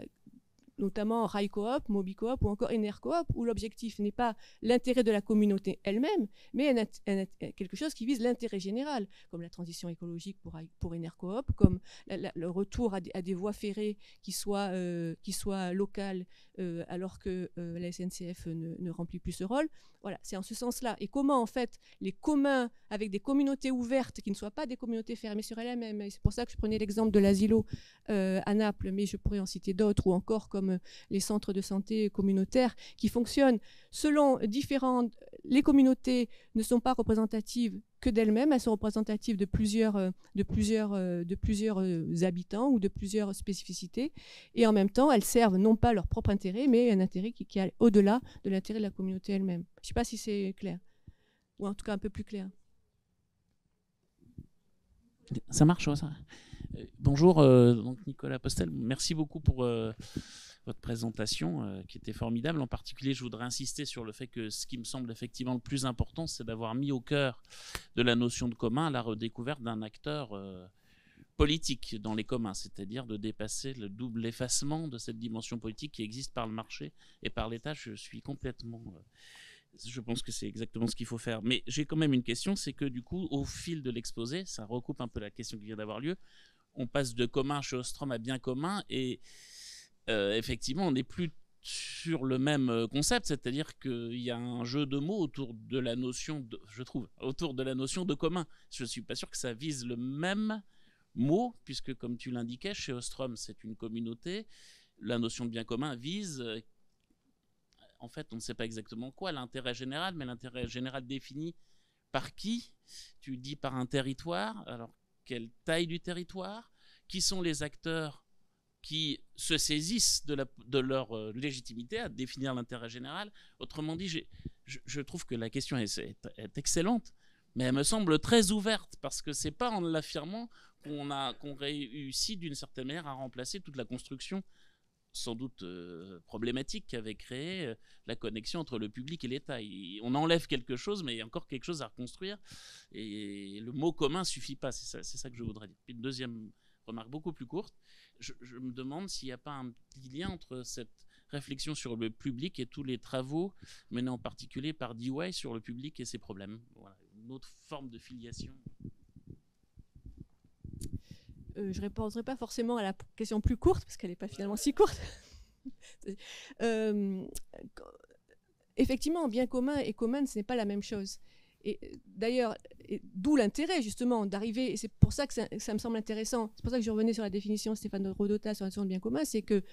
notamment Railcoop, Mobicoop ou encore Enercoop, où l'objectif n'est pas l'intérêt de la communauté elle-même, mais un, un, un, quelque chose qui vise l'intérêt général, comme la transition écologique pour, pour Enercoop, comme la, la, le retour à des, à des voies ferrées qui soient, euh, qui soient locales, euh, alors que euh, la S N C F ne, ne remplit plus ce rôle. Voilà, c'est en ce sens-là. Et comment, en fait, les communs, avec des communautés ouvertes, qui ne soient pas des communautés fermées sur elles-mêmes, c'est pour ça que je prenais l'exemple de l'asilo euh, à Naples, mais je pourrais en citer d'autres, ou encore comme comme les centres de santé communautaires qui fonctionnent selon différentes... Les communautés ne sont pas représentatives que d'elles-mêmes, elles sont représentatives de plusieurs, de, plusieurs, de plusieurs habitants ou de plusieurs spécificités. Et en même temps, elles servent non pas leur propre intérêt, mais un intérêt qui, qui est au-delà de l'intérêt de la communauté elle-même. Je ne sais pas si c'est clair, ou en tout cas un peu plus clair. Ça marche, ça. Euh, bonjour, euh, donc Nicolas Postel, merci beaucoup pour euh, votre présentation euh, qui était formidable. En particulier, je voudrais insister sur le fait que ce qui me semble effectivement le plus important, c'est d'avoir mis au cœur de la notion de commun la redécouverte d'un acteur euh, politique dans les communs, c'est-à-dire de dépasser le double effacement de cette dimension politique qui existe par le marché et par l'État. Je suis complètement... Euh, Je pense que c'est exactement ce qu'il faut faire. Mais j'ai quand même une question, c'est que du coup, au fil de l'exposé, ça recoupe un peu la question qui vient d'avoir lieu, on passe de commun chez Ostrom à bien commun, et euh, effectivement, on n'est plus sur le même concept, c'est-à-dire qu'il y a un jeu de mots autour de la notion, de, je trouve, autour de la notion de commun. Je ne suis pas sûr que ça vise le même mot, puisque comme tu l'indiquais, chez Ostrom, c'est une communauté, la notion de bien commun vise... En fait, on ne sait pas exactement quoi, l'intérêt général, mais l'intérêt général défini par qui? Tu dis par un territoire, alors quelle taille du territoire? Qui sont les acteurs qui se saisissent de, la, de leur légitimité à définir l'intérêt général? Autrement dit, je, je trouve que la question est, est, est excellente, mais elle me semble très ouverte, parce que ce n'est pas en l'affirmant qu'on a, qu'on réussit d'une certaine manière à remplacer toute la construction sans doute euh, problématique qu'avait créé euh, la connexion entre le public et l'État. On enlève quelque chose, mais il y a encore quelque chose à reconstruire. Et le mot commun ne suffit pas, c'est ça, ça que je voudrais dire. Une deuxième remarque beaucoup plus courte. Je, je me demande s'il n'y a pas un petit lien entre cette réflexion sur le public et tous les travaux menés en particulier par Dewey sur le public et ses problèmes. Voilà, une autre forme de filiation. Euh, je ne répondrai pas forcément à la question plus courte, parce qu'elle n'est pas finalement si courte. euh, effectivement, bien commun et commun, ce n'est pas la même chose. Et d'ailleurs, d'où l'intérêt justement d'arriver, et c'est pour ça que ça, ça me semble intéressant, c'est pour ça que je revenais sur la définition de Stefano Rodotà sur la notion de bien commun, c'est que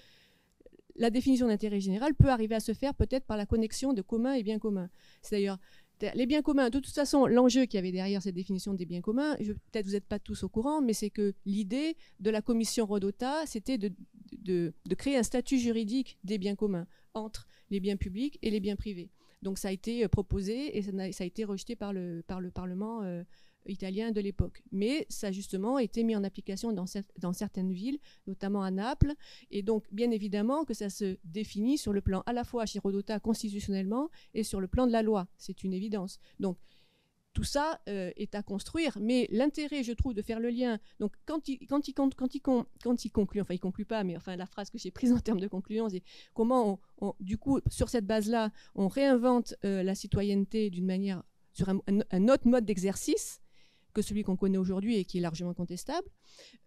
la définition d'intérêt général peut arriver à se faire peut-être par la connexion de commun et bien commun. C'est d'ailleurs... Les biens communs, de toute façon, l'enjeu qu'il y avait derrière cette définition des biens communs, peut-être vous n'êtes pas tous au courant, mais c'est que l'idée de la commission Rodotà, c'était de, de, de créer un statut juridique des biens communs entre les biens publics et les biens privés. Donc ça a été proposé et ça a, ça a été rejeté par le, par le Parlement euh, italien de l'époque. Mais ça, justement, a été mis en application dans, cer dans certaines villes, notamment à Naples. Et donc, bien évidemment, que ça se définit sur le plan à la fois chez Rodotà constitutionnellement et sur le plan de la loi. C'est une évidence. Donc, tout ça euh, est à construire. Mais l'intérêt, je trouve, de faire le lien... Donc, quand il, quand il, quand, quand il, con, quand il conclut, enfin, il ne conclut pas, mais enfin, la phrase que j'ai prise en termes de conclusion, c'est comment, on, on, du coup, sur cette base-là, on réinvente euh, la citoyenneté d'une manière... sur un, un, un autre mode d'exercice que celui qu'on connaît aujourd'hui et qui est largement contestable,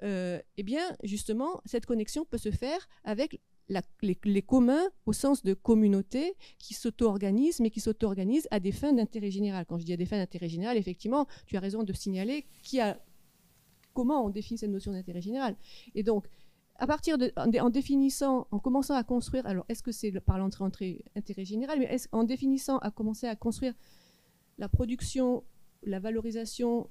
euh, eh bien, justement, cette connexion peut se faire avec la, les, les communs au sens de communauté qui s'auto-organisent, mais qui s'auto-organisent à des fins d'intérêt général. Quand je dis à des fins d'intérêt général, effectivement, tu as raison de signaler qui a, comment on définit cette notion d'intérêt général. Et donc, à partir de, en, en définissant, en commençant à construire, alors est-ce que c'est par l'entrée intérêt général, mais est-ce en définissant à commencer à construire la production, la valorisation,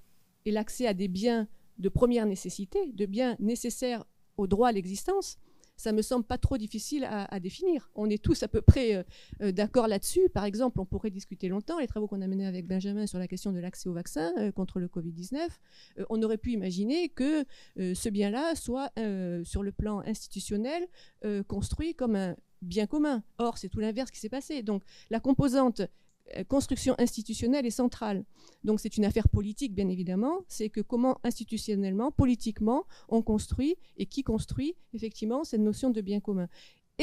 et l'accès à des biens de première nécessité, de biens nécessaires au droit à l'existence, ça me semble pas trop difficile à, à définir. On est tous à peu près euh, d'accord là-dessus. Par exemple, on pourrait discuter longtemps, les travaux qu'on a menés avec Benjamin sur la question de l'accès au vaccin euh, contre le Covid dix-neuf, euh, on aurait pu imaginer que euh, ce bien-là soit, euh, sur le plan institutionnel, euh, construit comme un bien commun. Or, c'est tout l'inverse qui s'est passé. Donc, la composante... construction institutionnelle est centrale. Donc c'est une affaire politique, bien évidemment, c'est que comment institutionnellement, politiquement, on construit et qui construit effectivement cette notion de bien commun.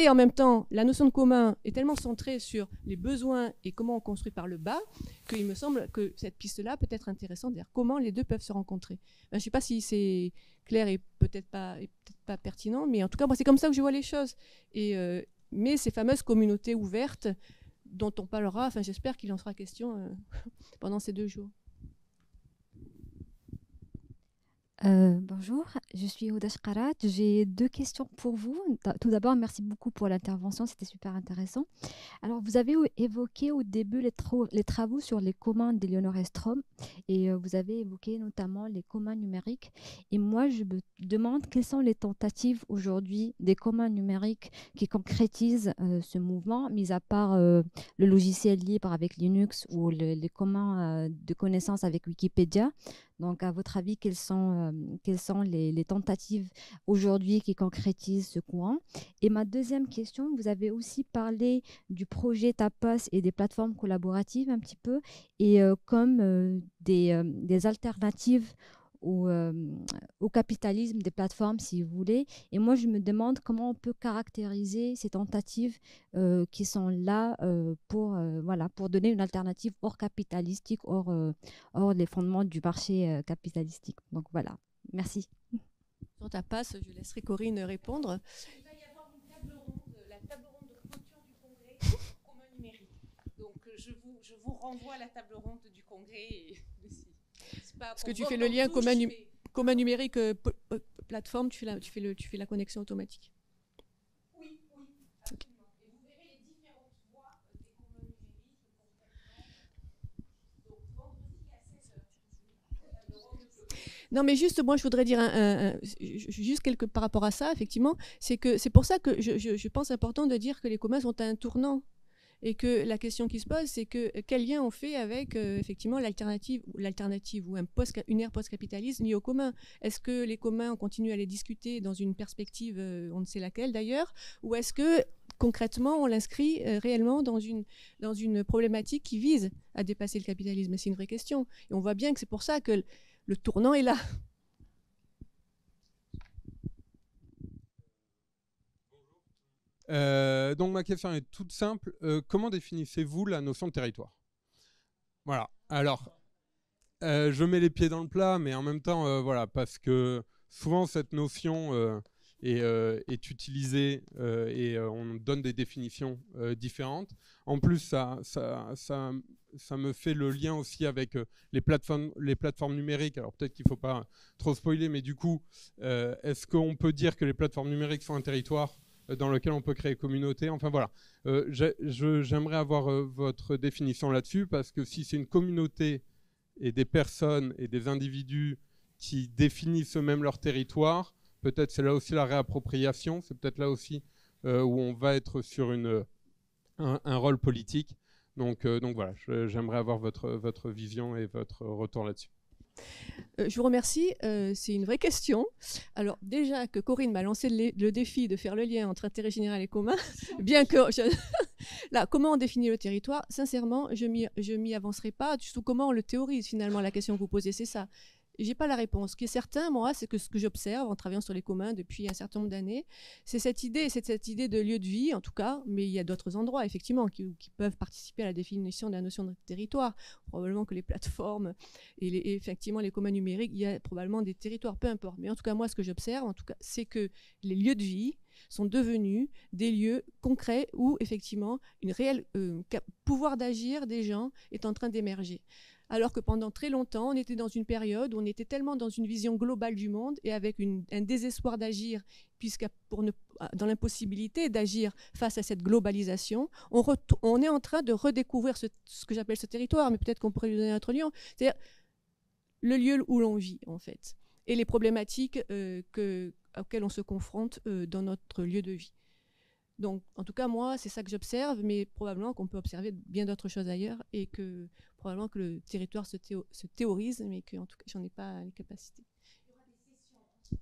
Et en même temps, la notion de commun est tellement centrée sur les besoins et comment on construit par le bas, qu'il me semble que cette piste-là peut être intéressante, c'est-à-dire comment les deux peuvent se rencontrer. Ben, je ne sais pas si c'est clair et peut-être pas, peut-être pas pertinent, mais en tout cas, moi, c'est comme ça que je vois les choses. Et, euh, mais ces fameuses communautés ouvertes, dont on parlera, enfin j'espère qu'il en sera question euh, pendant ces deux jours. Euh, bonjour, je suis Oudash Karat. J'ai deux questions pour vous. Tout d'abord, merci beaucoup pour l'intervention, c'était super intéressant. Alors, vous avez évoqué au début les, tra les travaux sur les communs d'Elinor Ostrom et euh, vous avez évoqué notamment les communs numériques. Et moi, je me demande quelles sont les tentatives aujourd'hui des communs numériques qui concrétisent euh, ce mouvement, mis à part euh, le logiciel libre avec Linux ou le, les communs euh, de connaissances avec Wikipédia. Donc, à votre avis, quelles sont, euh, quelles sont les, les tentatives aujourd'hui qui concrétisent ce courant? Et ma deuxième question, vous avez aussi parlé du projet Tapas et des plateformes collaboratives un petit peu, et euh, comme euh, des, euh, des alternatives au, euh, au capitalisme des plateformes, si vous voulez. Et moi, je me demande comment on peut caractériser ces tentatives euh, qui sont là euh, pour, euh, voilà, pour donner une alternative hors capitalistique, hors, euh, hors les fondements du marché euh, capitalistique. Donc voilà, merci. Sur ta passe, je laisserai Corinne répondre. Il va y avoir une table ronde, la table ronde de clôture du congrès au commun numérique. Donc je vous, je vous renvoie à la table ronde du congrès et aussi. Parce que tu fais le lien commun, num fais... commun numérique euh, plateforme, tu fais, la, tu, fais le, tu fais la connexion automatique. Oui, oui, absolument. Okay. Et vous verrez les différentes voies des communs numériques. Donc, vendredi à seize heures. Non, mais juste, moi, je voudrais dire un, un, un, juste quelque par rapport à ça, effectivement. C'est pour ça que je, je, je pense important de dire que les communs sont à un tournant. Et que la question qui se pose, c'est que quel lien on fait avec euh, effectivement l'alternative ou un post, une ère post-capitaliste liée aux communs? Est-ce que les communs, on continue à les discuter dans une perspective, euh, on ne sait laquelle d'ailleurs, ou est-ce que concrètement on l'inscrit euh, réellement dans une, dans une problématique qui vise à dépasser le capitalisme? C'est une vraie question. Et on voit bien que c'est pour ça que le, le tournant est là. Euh, donc ma question est toute simple, euh, comment définissez-vous la notion de territoire? Voilà, alors euh, je mets les pieds dans le plat, mais en même temps, euh, voilà, parce que souvent cette notion euh, est, euh, est utilisée euh, et euh, on donne des définitions euh, différentes. En plus, ça, ça, ça, ça me fait le lien aussi avec euh, les, plateformes, les plateformes numériques. Alors peut-être qu'il ne faut pas trop spoiler, mais du coup, euh, est-ce qu'on peut dire que les plateformes numériques sont un territoire dans lequel on peut créer communauté? Enfin voilà, euh, j'aimerais avoir euh, votre définition là-dessus, parce que si c'est une communauté et des personnes et des individus qui définissent eux-mêmes leur territoire, peut-être c'est là aussi la réappropriation, c'est peut-être là aussi euh, où on va être sur une, un, un rôle politique. Donc, euh, donc voilà, j'aimerais avoir votre, votre vision et votre retour là-dessus. Euh, je vous remercie, euh, c'est une vraie question. Alors déjà que Corinne m'a lancé le, le défi de faire le lien entre intérêt général et commun, bien que... Je... Là, comment on définit le territoire? Sincèrement, je ne m'y avancerai pas. Surtout comment on le théorise finalement, la question que vous posez, c'est ça. Je n'ai pas la réponse. Ce qui est certain, moi, c'est que ce que j'observe en travaillant sur les communs depuis un certain nombre d'années, c'est cette idée, c'est cette idée de lieu de vie, en tout cas, mais il y a d'autres endroits, effectivement, qui, qui peuvent participer à la définition de la notion de territoire. Probablement que les plateformes et, les, et effectivement les communs numériques, il y a probablement des territoires, peu importe. Mais en tout cas, moi, ce que j'observe, en tout cas, c'est que les lieux de vie sont devenus des lieux concrets où, effectivement, une réelle euh, pouvoir d'agir des gens est en train d'émerger. Alors que pendant très longtemps, on était dans une période où on était tellement dans une vision globale du monde et avec une, un désespoir d'agir, puisque pour ne, dans l'impossibilité d'agir face à cette globalisation, on, re, on est en train de redécouvrir ce, ce que j'appelle ce territoire, mais peut-être qu'on pourrait lui donner un autre nom, c'est-à-dire le lieu où l'on vit, en fait, et les problématiques euh, que, auxquelles on se confronte euh, dans notre lieu de vie. Donc, en tout cas, moi, c'est ça que j'observe, mais probablement qu'on peut observer bien d'autres choses ailleurs et que probablement que le territoire se, théo se théorise, mais qu'en tout cas, j'en ai pas les capacités. Il y aura des sessions sur le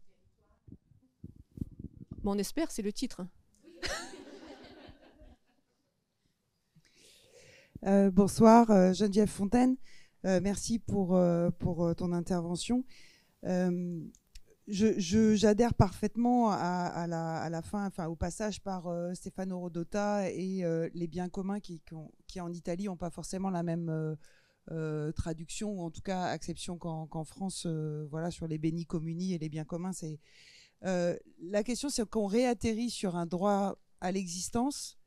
territoire. Bon, on espère, c'est le titre. euh, bonsoir, euh, Geneviève Fontaine. Euh, merci pour, euh, pour euh, ton intervention. Euh, J'adhère parfaitement à, à, la, à la fin, enfin, au passage par euh, Stefano Rodotà et euh, les biens communs qui, qui, ont, qui en Italie n'ont pas forcément la même euh, traduction, ou en tout cas acception qu'en qu'en France, euh, voilà, sur les bénis communi et les biens communs. C'est, euh, la question, c'est qu'on réatterrit sur un droit à l'existence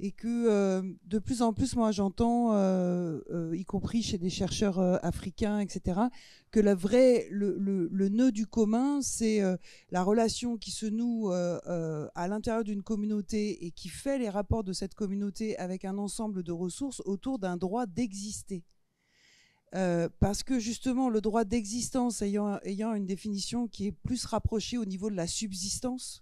et que euh, de plus en plus, moi j'entends, euh, euh, y compris chez des chercheurs euh, africains, et cetera, que la vraie, le, le, le nœud du commun, c'est euh, la relation qui se noue euh, euh, à l'intérieur d'une communauté et qui fait les rapports de cette communauté avec un ensemble de ressources autour d'un droit d'exister. Euh, parce que justement, le droit d'existence ayant, ayant une définition qui est plus rapprochée au niveau de la subsistance,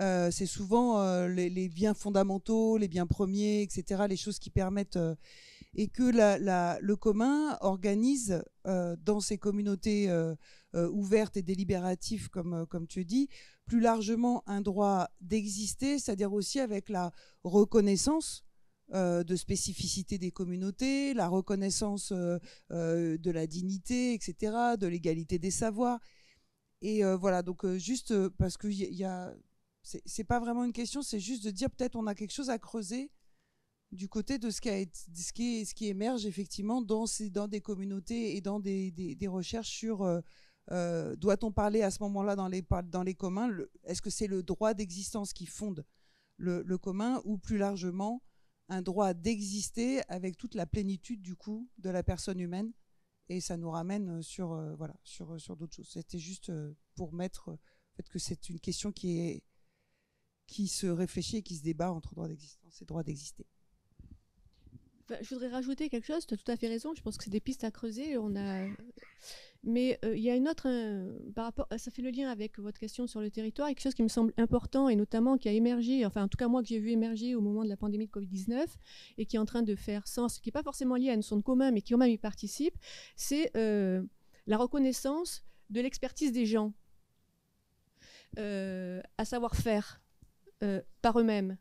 Euh, c'est souvent euh, les, les biens fondamentaux, les biens premiers, et cetera, les choses qui permettent, euh, et que la, la, le commun organise euh, dans ces communautés euh, euh, ouvertes et délibératives, comme, comme tu dis, plus largement un droit d'exister, c'est-à-dire aussi avec la reconnaissance euh, de spécificité des communautés, la reconnaissance euh, euh, de la dignité, et cetera, de l'égalité des savoirs. Et euh, voilà, donc euh, juste euh, parce qu'il y, y a... C'est pas vraiment une question, c'est juste de dire peut-être on a quelque chose à creuser du côté de ce qui, a été, ce qui, est, ce qui émerge effectivement dans, ces, dans des communautés et dans des, des, des recherches sur euh, euh, doit-on parler à ce moment-là dans les, dans les communs, est-ce que c'est le droit d'existence qui fonde le, le commun ou plus largement un droit d'exister avec toute la plénitude du coup de la personne humaine, et ça nous ramène sur, euh, voilà, sur, sur d'autres choses. C'était juste pour mettre en fait que c'est une question qui est qui se réfléchit et qui se débat entre droit d'existence et droit d'exister. Enfin, je voudrais rajouter quelque chose, tu as tout à fait raison, je pense que c'est des pistes à creuser. On a... Mais il euh, y a une autre, un, par rapport, ça fait le lien avec votre question sur le territoire, et quelque chose qui me semble important et notamment qui a émergé, enfin en tout cas moi que j'ai vu émerger au moment de la pandémie de Covid dix-neuf et qui est en train de faire sens, qui n'est pas forcément lié à une notion de commun mais qui quand même y participe, c'est euh, la reconnaissance de l'expertise des gens euh, à savoir faire. Euh, par eux-mêmes.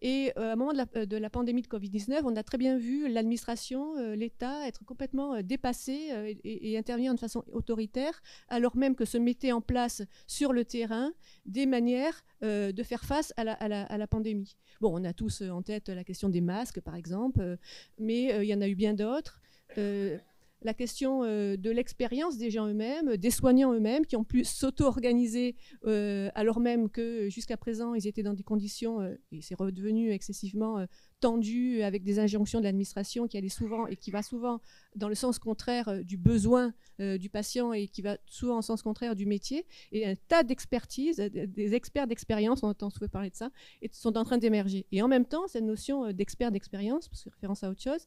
Et euh, à un moment de la, de la pandémie de Covid dix-neuf, on a très bien vu l'administration, euh, l'État être complètement euh, dépassé euh, et, et intervenir de façon autoritaire, alors même que se mettaient en place sur le terrain des manières euh, de faire face à la, à, la, à la pandémie. Bon, on a tous en tête la question des masques, par exemple, euh, mais euh, il y en a eu bien d'autres. Euh, la question euh, de l'expérience des gens eux-mêmes, des soignants eux-mêmes, qui ont pu s'auto-organiser euh, alors même que jusqu'à présent, ils étaient dans des conditions, euh, et c'est redevenu excessivement euh, tendu, avec des injonctions de l'administration qui allait souvent et qui va souvent dans le sens contraire euh, du besoin euh, du patient et qui va souvent en sens contraire du métier. Et un tas d'expertises, des experts d'expérience, on entend souvent parler de ça, et sont en train d'émerger. Et en même temps, cette notion euh, d'expert d'expérience, parce que référence à autre chose,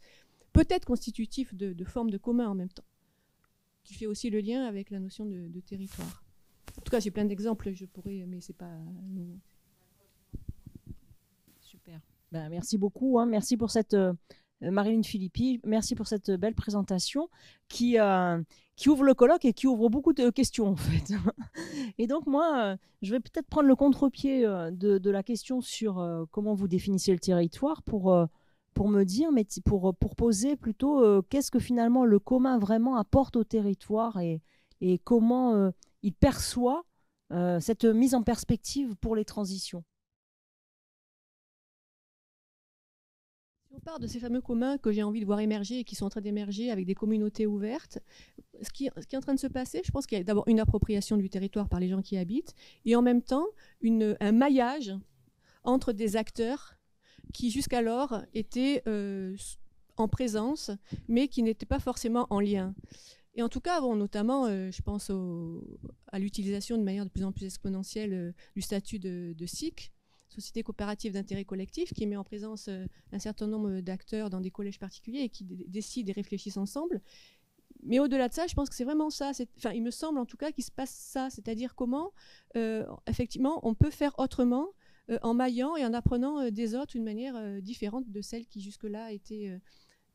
peut être constitutif de, de formes de commun en même temps, qui fait aussi le lien avec la notion de, de territoire. En tout cas, j'ai plein d'exemples, je pourrais, mais c'est pas... Super. Ben, merci beaucoup, hein. Merci pour cette... Euh, Marine Filippi, merci pour cette belle présentation qui, euh, qui ouvre le colloque et qui ouvre beaucoup de questions, en fait. Et donc, moi, je vais peut-être prendre le contre-pied de, de la question sur euh, comment vous définissez le territoire pour... Euh, pour me dire, mais pour, pour poser plutôt euh, qu'est-ce que finalement le commun vraiment apporte au territoire et, et comment euh, il perçoit euh, cette mise en perspective pour les transitions. On part de ces fameux communs que j'ai envie de voir émerger et qui sont en train d'émerger avec des communautés ouvertes. Ce qui, ce qui est en train de se passer, je pense qu'il y a d'abord une appropriation du territoire par les gens qui y habitent et en même temps une, un maillage entre des acteurs qui jusqu'alors étaient euh, en présence, mais qui n'étaient pas forcément en lien. Et en tout cas, bon, notamment, euh, je pense au, à l'utilisation de manière de plus en plus exponentielle euh, du statut de, de S I C, Société Coopérative d'Intérêt Collectif, qui met en présence euh, un certain nombre d'acteurs dans des collèges particuliers et qui décident et réfléchissent ensemble. Mais au-delà de ça, je pense que c'est vraiment ça. Enfin, il me semble en tout cas qu'il se passe ça, c'est-à-dire comment, euh, effectivement, on peut faire autrement Euh, en maillant et en apprenant euh, des autres une manière euh, différente de celle qui jusque-là a été, euh,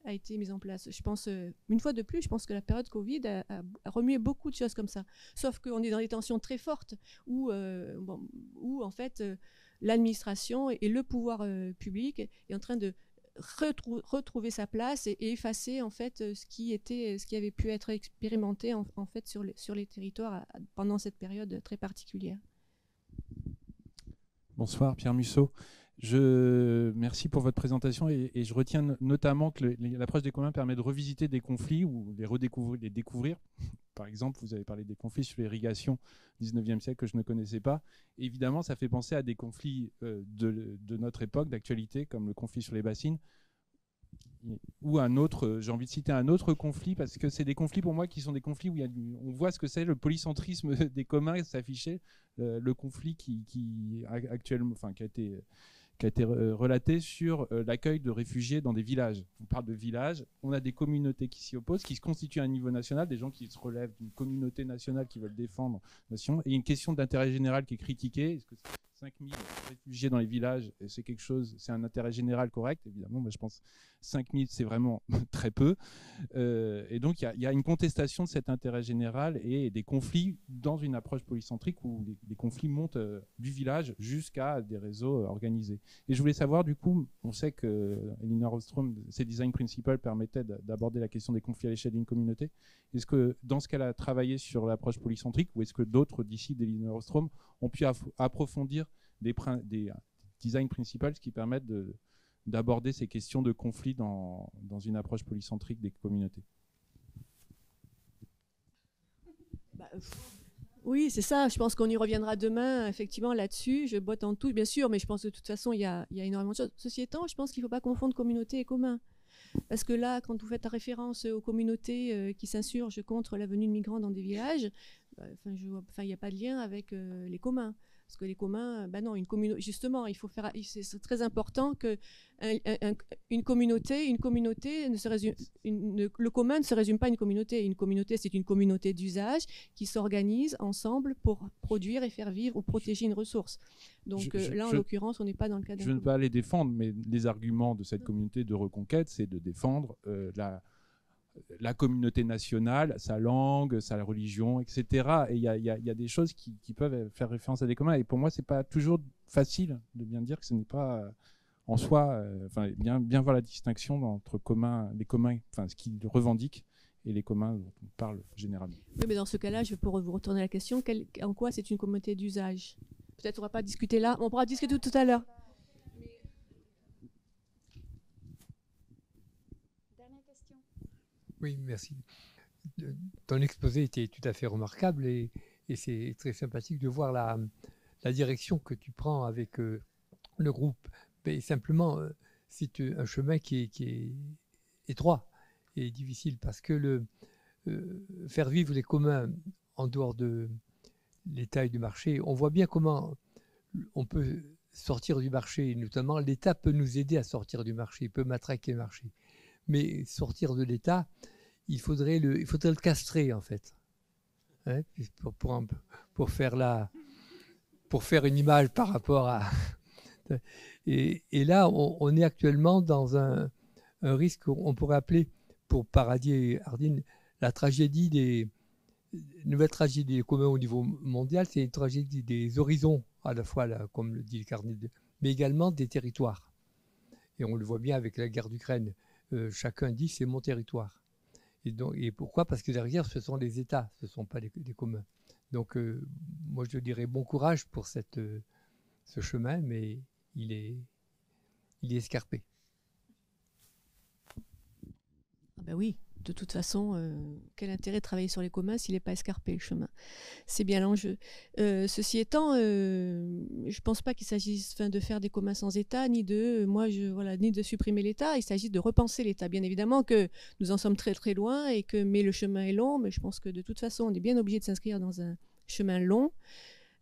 a été mise en place. Je pense, euh, une fois de plus, je pense que la période Covid a, a, a remué beaucoup de choses comme ça. Sauf qu'on est dans des tensions très fortes où, euh, bon, où en fait, euh, l'administration et, et le pouvoir euh, public est en train de retrou retrouver sa place et, et effacer en fait euh, ce qui était, ce qui avait pu être expérimenté en, en fait sur, le, sur les territoires à, à, pendant cette période très particulière. Bonsoir, Pierre Musso. Je... Merci pour votre présentation et, et je retiens notamment que l'approche des communs permet de revisiter des conflits ou les redécouvrir, les découvrir par exemple, vous avez parlé des conflits sur l'irrigation dix-neuvième siècle que je ne connaissais pas. Évidemment, ça fait penser à des conflits euh, de, de notre époque, d'actualité, comme le conflit sur les bassines, ou un autre, j'ai envie de citer un autre conflit, parce que c'est des conflits pour moi qui sont des conflits où il y a du, on voit ce que c'est le polycentrisme des communs s'afficher, euh, le conflit qui, qui, actuellement, enfin, qui a été... qui a été relaté sur l'accueil de réfugiés dans des villages. On parle de villages, on a des communautés qui s'y opposent, qui se constituent à un niveau national, des gens qui se relèvent d'une communauté nationale qui veulent défendre la nation, et une question d'intérêt général qui est critiquée. Est-ce que cinq mille réfugiés dans les villages, c'est quelque chose, c'est un intérêt général correct? Évidemment, moi je pense cinq mille, c'est vraiment très peu. Euh, et donc, il y, y a une contestation de cet intérêt général et des conflits dans une approche polycentrique où les, les conflits montent euh, du village jusqu'à des réseaux euh, organisés. Et je voulais savoir, du coup, on sait que Elinor Ostrom, ses design principles permettaient d'aborder la question des conflits à l'échelle d'une communauté. Est-ce que dans ce qu'elle a travaillé sur l'approche polycentrique, ou est-ce que d'autres disciples d'Elinor Ostrom ont pu approfondir des, des design principles qui permettent d'aborder ces questions de conflits dans, dans une approche polycentrique des communautés? bah, Oui, c'est ça. Je pense qu'on y reviendra demain, effectivement, là-dessus. Je botte en touche, bien sûr, mais je pense que de toute façon, il y a, il y a énormément de choses. Ceci étant, je pense qu'il ne faut pas confondre communauté et commun. Parce que là, quand vous faites référence aux communautés euh, qui s'insurgent contre la venue de migrants dans des villages, bah, il n'y a pas de lien avec euh, les communs. Parce que les communs, bah non, une communauté, justement, il faut faire. C'est très important que un, un, une communauté, une communauté ne se résume, une, le commun ne se résume pas à une communauté. Une communauté, c'est une communauté d'usage qui s'organise ensemble pour produire et faire vivre ou protéger une ressource. Donc je, là, en l'occurrence, on n'est pas dans le cadre. Je ne veux pas les défendre, mais les arguments de cette communauté de reconquête, c'est de défendre euh, la. la communauté nationale, sa langue, sa religion, et cetera. Et il y, y, y a des choses qui, qui peuvent faire référence à des communs. Et pour moi, ce n'est pas toujours facile de bien dire que ce n'est pas euh, en soi... Euh, enfin, bien, bien voir la distinction entre communs, les communs, enfin, ce qu'ils revendiquent et les communs dont on parle généralement. Oui, mais dans ce cas-là, je pourrais vous retourner la question. Quel, en quoi c'est une communauté d'usage? Peut-être qu'on ne va pas discuter là. On pourra discuter tout, tout à l'heure. Oui, merci. Ton exposé était tout à fait remarquable et, et c'est très sympathique de voir la, la direction que tu prends avec euh, le groupe. Mais simplement, c'est un chemin qui est, qui est étroit et difficile parce que le, euh, faire vivre les communs en dehors de l'état du marché, on voit bien comment on peut sortir du marché. Notamment, l'État peut nous aider à sortir du marché, peut matraquer le marché. Mais sortir de l'État, il faudrait le, il faudrait le castrer en fait, hein, pour, pour, un, pour faire la, pour faire une image par rapport à. Et, et là, on, on est actuellement dans un, un risque qu'on pourrait appeler, pour parodier Hardin, la tragédie des nouvelle tragédie des communs au niveau mondial, c'est une tragédie des horizons à la fois, là, comme le dit le carnet, mais également des territoires. Et on le voit bien avec la guerre d'Ukraine. Euh, chacun dit c'est mon territoire. Et, donc, et pourquoi? Parce que derrière, ce sont les États, ce ne sont pas les, les communs. Donc, euh, moi, je dirais bon courage pour cette, euh, ce chemin, mais il est, il est escarpé. Ah ben oui, de toute façon, euh, quel intérêt de travailler sur les communs s'il n'est pas escarpé, le chemin? C'est bien l'enjeu. Euh, ceci étant, euh, je ne pense pas qu'il s'agisse de faire des communs sans État, ni de, moi, je, voilà, ni de supprimer l'État. Il s'agit de repenser l'État. Bien évidemment que nous en sommes très très loin, et que, mais le chemin est long, mais je pense que de toute façon, on est bien obligé de s'inscrire dans un chemin long,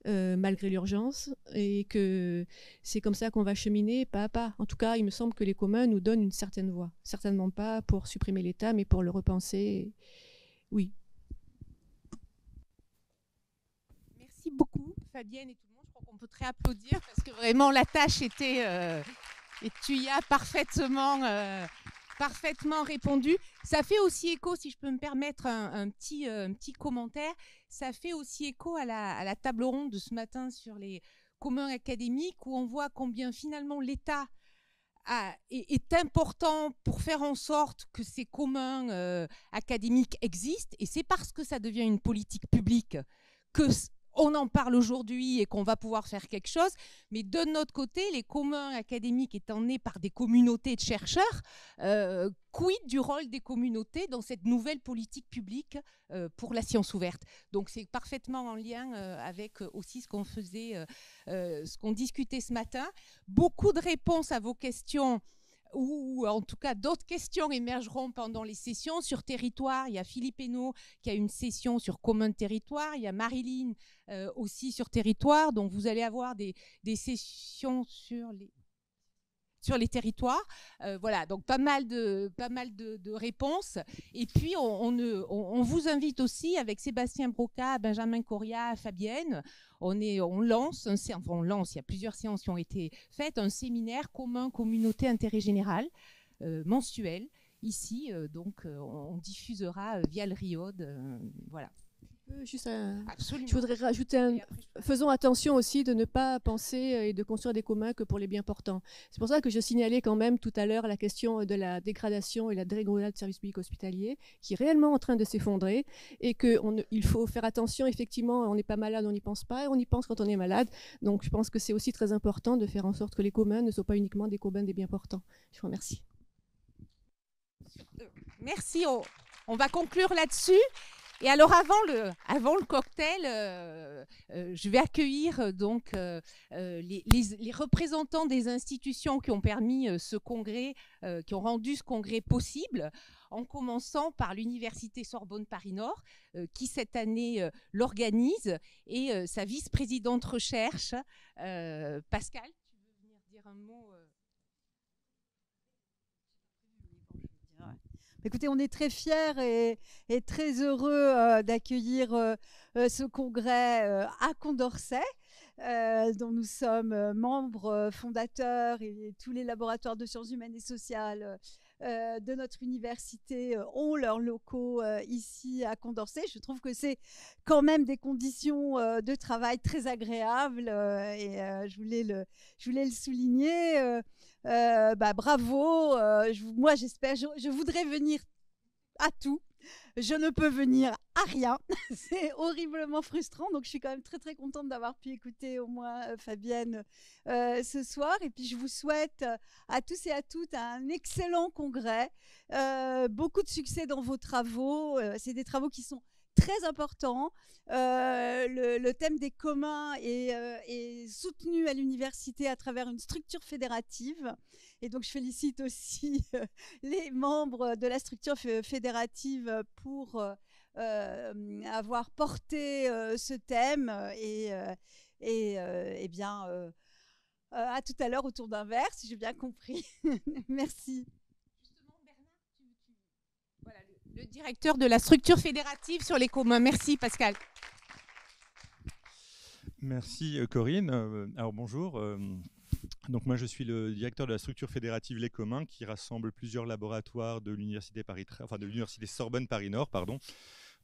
Euh, malgré l'urgence, et que c'est comme ça qu'on va cheminer pas à pas. En tout cas, il me semble que les communs nous donnent une certaine voie. Certainement pas pour supprimer l'État, mais pour le repenser. Oui. Merci beaucoup, Fabienne et tout le monde. Je crois qu'on peut très applaudir parce que vraiment la tâche était... Euh, et tu y as parfaitement... Euh, parfaitement répondu. Ça fait aussi écho, si je peux me permettre un, un, petit, un petit commentaire, ça fait aussi écho à la, à la table ronde de ce matin sur les communs académiques, où on voit combien finalement l'État est, est important pour faire en sorte que ces communs euh, académiques existent, et c'est parce que ça devient une politique publique que on en parle aujourd'hui et qu'on va pouvoir faire quelque chose. Mais de notre côté, les communs académiques étant nés par des communautés de chercheurs, euh, quid du rôle des communautés dans cette nouvelle politique publique euh, pour la science ouverte? Donc c'est parfaitement en lien euh, avec euh, aussi ce qu'on faisait, euh, euh, ce qu'on discutait ce matin. Beaucoup de réponses à vos questions, ou en tout cas d'autres questions émergeront pendant les sessions. Sur territoire, il y a Philippe Hénault qui a une session sur commun de territoire, il y a Marilyn euh, aussi sur territoire, donc vous allez avoir des, des sessions sur les, sur les territoires. Euh, voilà, donc pas mal de, pas mal de, de réponses. Et puis on, on, on, on vous invite aussi avec Sébastien Broca, Benjamin Coria, Fabienne. On, est, on, lance un, enfin on lance, il y a plusieurs séances qui ont été faites, un séminaire commun, communauté, intérêt général, euh, mensuel, ici, euh, donc euh, on diffusera euh, via le RIOD, euh, voilà. Euh, juste un, Absolument. Je voudrais rajouter un... Faisons attention aussi de ne pas penser et de construire des communs que pour les bien portants. C'est pour ça que je signalais quand même tout à l'heure la question de la dégradation et la dégradation du service public hospitalier qui est réellement en train de s'effondrer et qu'il faut faire attention. Effectivement, on n'est pas malade, on n'y pense pas et on y pense quand on est malade. Donc je pense que c'est aussi très important de faire en sorte que les communs ne soient pas uniquement des communs des bien portants. Je vous remercie. Merci. On, on va conclure là-dessus. Et alors avant le, avant le cocktail, euh, euh, je vais accueillir euh, donc euh, les, les, les représentants des institutions qui ont permis euh, ce congrès, euh, qui ont rendu ce congrès possible, en commençant par l'Université Sorbonne Paris Nord, euh, qui cette année euh, l'organise, et euh, sa vice-présidente recherche, euh, Pascal, tu veux venir dire un mot euh Écoutez, on est très fiers et, et très heureux euh, d'accueillir euh, ce congrès euh, à Condorcet, euh, dont nous sommes membres fondateurs, et tous les laboratoires de sciences humaines et sociales euh, de notre université euh, ont leurs locaux euh, ici à Condorcet. Je trouve que c'est quand même des conditions euh, de travail très agréables euh, et euh, je voulais le, je voulais le souligner. Euh, Euh, bah, bravo, euh, je, moi j'espère, je, je voudrais venir à tout, je ne peux venir à rien, c'est horriblement frustrant, donc je suis quand même très très contente d'avoir pu écouter au moins Fabienne euh, ce soir, et puis je vous souhaite à tous et à toutes un excellent congrès, euh, beaucoup de succès dans vos travaux, euh, c'est des travaux qui sont très important. Euh, le, le thème des communs est, euh, est soutenu à l'université à travers une structure fédérative. Et donc, je félicite aussi euh, les membres de la structure fédérative pour euh, avoir porté euh, ce thème. Et, euh, et, euh, et bien, euh, à tout à l'heure autour d'un verre, si j'ai bien compris. Merci. Le directeur de la structure fédérative sur les communs. Merci Pascal. Merci Corinne. Alors bonjour. Donc moi je suis le directeur de la structure fédérative Les Communs qui rassemble plusieurs laboratoires de l'université Paris, enfin de l'université Sorbonne Paris Nord, pardon,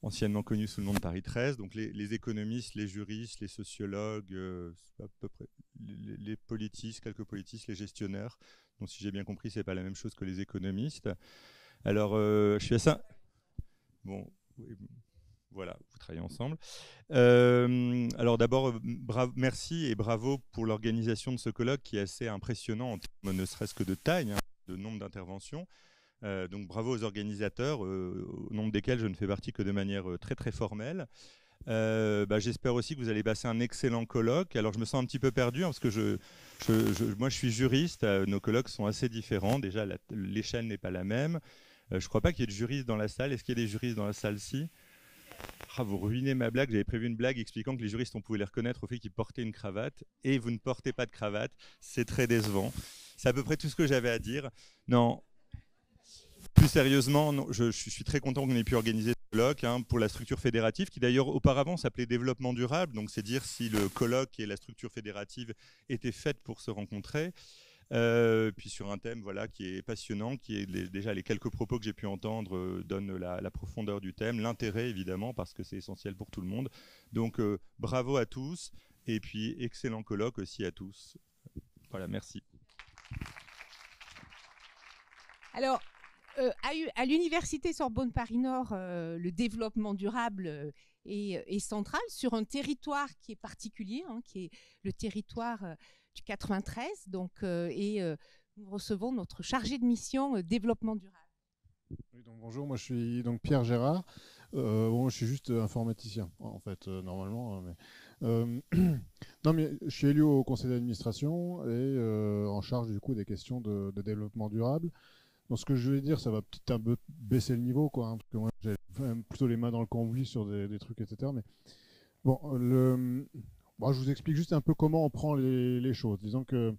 anciennement connue sous le nom de Paris treize. Donc les, les économistes, les juristes, les sociologues, euh, à peu près les, les politistes, quelques politistes, les gestionnaires. Donc si j'ai bien compris, c'est pas la même chose que les économistes. Alors euh, je suis assez... Bon, voilà, vous travaillez ensemble. Euh, alors d'abord, merci et bravo pour l'organisation de ce colloque qui est assez impressionnant, en termes ne serait-ce que de taille, hein, de nombre d'interventions. Euh, donc bravo aux organisateurs, euh, au nombre desquels je ne fais partie que de manière euh, très très formelle. Euh, bah, j'espère aussi que vous allez passer un excellent colloque. Alors je me sens un petit peu perdu hein, parce que je, je, je, moi je suis juriste, euh, nos colloques sont assez différents, déjà l'échelle n'est pas la même. Euh, je ne crois pas qu'il y ait de juristes dans la salle. Est-ce qu'il y a des juristes dans la salle-ci ? Ah, vous ruinez ma blague. J'avais prévu une blague expliquant que les juristes, on pouvait les reconnaître au fait qu'ils portaient une cravate. Et vous ne portez pas de cravate. C'est très décevant. C'est à peu près tout ce que j'avais à dire. Non. Plus sérieusement, non, je, je suis très content qu'on ait pu organiser ce colloque hein, pour la structure fédérative, qui d'ailleurs auparavant s'appelait Développement durable. Donc c'est dire si le colloque et la structure fédérative étaient faites pour se rencontrer. Euh, puis sur un thème voilà, qui est passionnant, qui est les, déjà les quelques propos que j'ai pu entendre euh, donnent la, la profondeur du thème, l'intérêt évidemment parce que c'est essentiel pour tout le monde. Donc euh, bravo à tous et puis excellent colloque aussi à tous. Voilà, merci. Alors euh, à, à l'Université Sorbonne Paris Nord, euh, le développement durable est, est central sur un territoire qui est particulier, hein, qui est le territoire euh, du quatre-vingt-treize. Donc, euh, et euh, nous recevons notre chargé de mission euh, développement durable. Oui, donc bonjour, moi je suis donc Pierre Gérard. Euh, bon, je suis juste informaticien en fait, euh, normalement. Mais... Euh, non, mais je suis élu au conseil d'administration et euh, en charge du coup des questions de, de développement durable. Donc ce que je vais dire, ça va peut-être un peu baisser le niveau, quoi, hein, parce que moi j'ai plutôt les mains dans le cambouis sur des, des trucs, et cetera. Mais bon, le... bon, je vous explique juste un peu comment on prend les, les choses. Disons que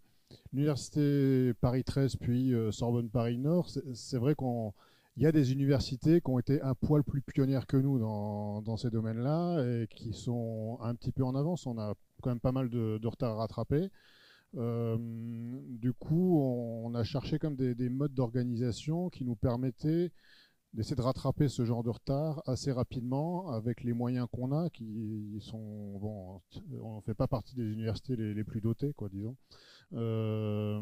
l'université Paris treize puis euh, Sorbonne Paris Nord, c'est vrai qu'on... Il y a des universités qui ont été un poil plus pionnières que nous dans, dans ces domaines-là et qui sont un petit peu en avance. On a quand même pas mal de, de retard à rattraper. Euh, du coup, on, on a cherché comme des, des modes d'organisation qui nous permettaient d'essayer de rattraper ce genre de retard assez rapidement avec les moyens qu'on a, qui sont... Bon, on ne fait pas partie des universités les, les plus dotées, quoi, disons. Euh,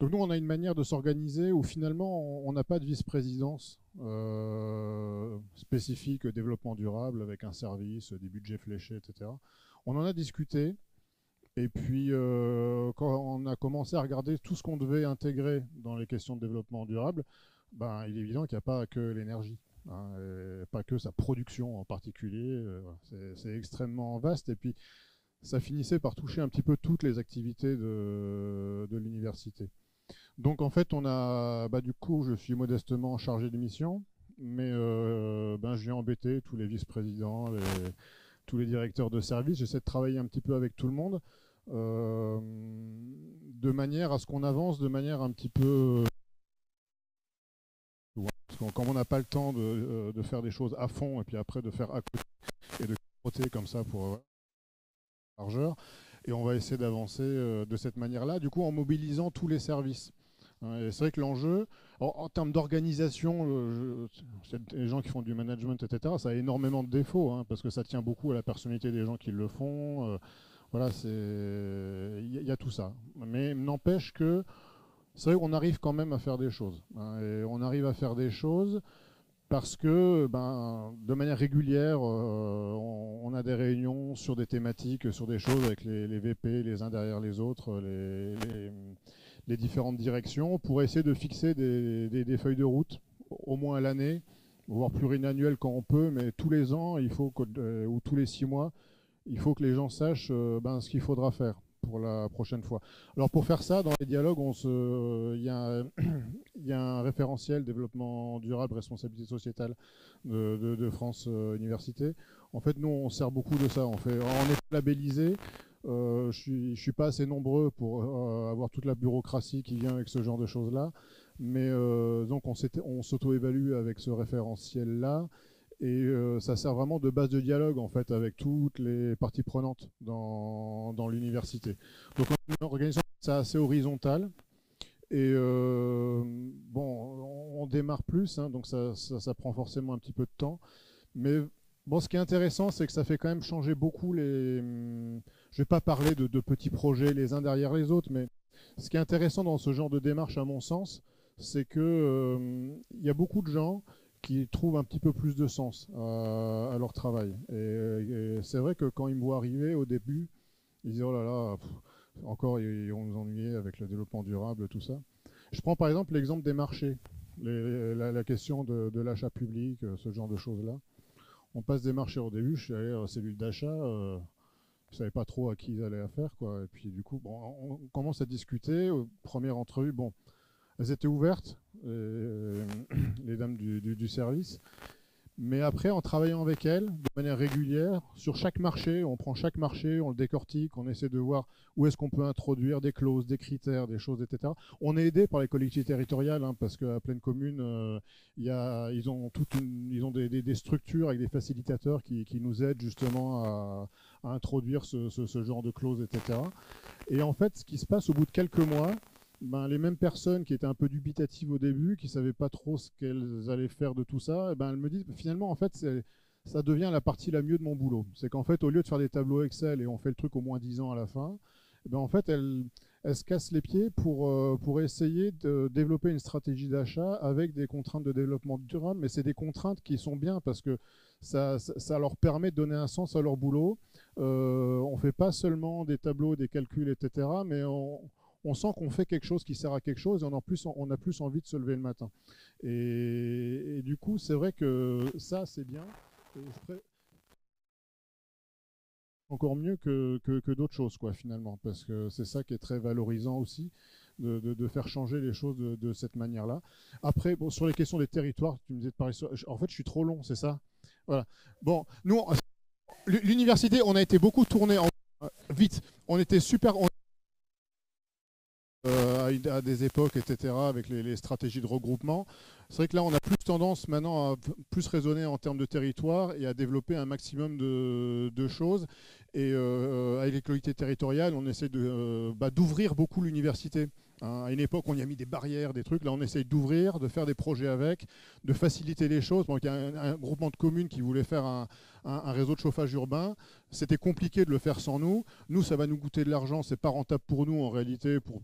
Donc nous, on a une manière de s'organiser où finalement, on n'a pas de vice-présidence euh, spécifique développement durable avec un service, des budgets fléchés, et cetera. On en a discuté et puis euh, quand on a commencé à regarder tout ce qu'on devait intégrer dans les questions de développement durable, ben, il est évident qu'il n'y a pas que l'énergie, hein, pas que sa production en particulier, euh, c'est extrêmement vaste et puis ça finissait par toucher un petit peu toutes les activités de, de l'université. Donc en fait, on a, bah, du coup, je suis modestement chargé de mission, mais euh, ben, je viens embêter tous les vice-présidents, les, tous les directeurs de service. J'essaie de travailler un petit peu avec tout le monde, euh, de manière à ce qu'on avance de manière un petit peu... Parce que comme on n'a pas le temps de, de faire des choses à fond, et puis après de faire à côté et de côté comme ça pour... largeur. Et on va essayer d'avancer euh, de cette manière-là, du coup en mobilisant tous les services. Hein, c'est vrai que l'enjeu, en termes d'organisation, le, les gens qui font du management, et cetera, ça a énormément de défauts, hein, parce que ça tient beaucoup à la personnalité des gens qui le font. Euh, voilà, il y, y a tout ça. Mais n'empêche que c'est vrai qu'on arrive quand même à faire des choses. Hein, et on arrive à faire des choses parce que ben, de manière régulière, euh, on, on a des réunions sur des thématiques, sur des choses avec les, les V P, les uns derrière les autres, les, les, les différentes directions, pour essayer de fixer des, des, des feuilles de route, au moins à l'année, voire pluriannuelle quand on peut, mais tous les ans, il faut que, ou tous les six mois, il faut que les gens sachent ben, ce qu'il faudra faire pour la prochaine fois. Alors pour faire ça, dans les dialogues, on se, il y a un, il y a un référentiel développement durable, responsabilité sociétale de, de, de France Université. En fait, nous, on sert beaucoup de ça. On, fait, on est labellisé. Euh, je suis, je suis pas assez nombreux pour euh, avoir toute la bureaucratie qui vient avec ce genre de choses-là. Mais euh, donc, on s'auto-évalue avec ce référentiel-là. Et euh, ça sert vraiment de base de dialogue en fait avec toutes les parties prenantes dans, dans l'université. Donc on organise ça assez horizontal et euh, bon, on démarre plus, hein, donc ça, ça, ça prend forcément un petit peu de temps. Mais bon, ce qui est intéressant, c'est que ça fait quand même changer beaucoup les... Je vais pas parler de, de petits projets les uns derrière les autres, mais ce qui est intéressant dans ce genre de démarche, à mon sens, c'est que euh, y a beaucoup de gens qui trouvent un petit peu plus de sens à, à leur travail. Et, et c'est vrai que quand ils me voient arriver au début, ils disent « Oh là là, pff, encore ils, on nous ennuyait avec le développement durable, tout ça ». Je prends par exemple l'exemple des marchés, les, la, la question de, de l'achat public, ce genre de choses-là. On passe des marchés au début, je suis allé à la cellule d'achat, euh, je ne savais pas trop à qui ils allaient affaire, quoi. Et puis du coup, bon, on, on commence à discuter, première entrevue, bon, elles étaient ouvertes, euh, les dames du, du, du service. Mais après, en travaillant avec elles, de manière régulière, sur chaque marché, on prend chaque marché, on le décortique, on essaie de voir où est-ce qu'on peut introduire des clauses, des critères, des choses, et cetera. On est aidé par les collectivités territoriales, hein, parce qu'à Pleine Commune, euh, y a, ils ont, toute une, ils ont des, des, des structures avec des facilitateurs qui, qui nous aident justement à, à introduire ce, ce, ce genre de clauses, et cetera. Et en fait, ce qui se passe au bout de quelques mois, ben, les mêmes personnes qui étaient un peu dubitatives au début, qui ne savaient pas trop ce qu'elles allaient faire de tout ça, et ben, elles me disent finalement en fait ça devient la partie la mieux de mon boulot. C'est qu'en fait au lieu de faire des tableaux Excel et on fait le truc au moins dix ans à la fin, ben, en fait elles, elle se casse les pieds pour, euh, pour essayer de développer une stratégie d'achat avec des contraintes de développement durable. Mais c'est des contraintes qui sont bien parce que ça, ça, ça leur permet de donner un sens à leur boulot. Euh, on ne fait pas seulement des tableaux, des calculs, et cetera, mais on... on sent qu'on fait quelque chose qui sert à quelque chose et on, en plus, on a plus envie de se lever le matin. Et, et du coup, c'est vrai que ça, c'est bien. Encore mieux que, que, que d'autres choses, quoi, finalement, parce que c'est ça qui est très valorisant aussi, de, de, de faire changer les choses de, de cette manière-là. Après, bon, sur les questions des territoires, tu me disais de Paris, en fait, je suis trop long, c'est ça? Voilà. Bon, nous, l'université, on a été beaucoup tourné en... vite. On était super... On... Euh, à des époques, et cetera, avec les, les stratégies de regroupement. C'est vrai que là, on a plus tendance maintenant à plus raisonner en termes de territoire et à développer un maximum de, de choses. Et euh, avec les collectivités territoriales, on essaie de, euh, bah, d'ouvrir beaucoup l'université. Hein, à une époque, on y a mis des barrières, des trucs. Là, on essaye d'ouvrir, de faire des projets avec, de faciliter les choses. Donc, il y a un, un groupement de communes qui voulait faire un, un, un réseau de chauffage urbain. C'était compliqué de le faire sans nous. Nous, ça va nous coûter de l'argent. C'est pas rentable pour nous, en réalité, pour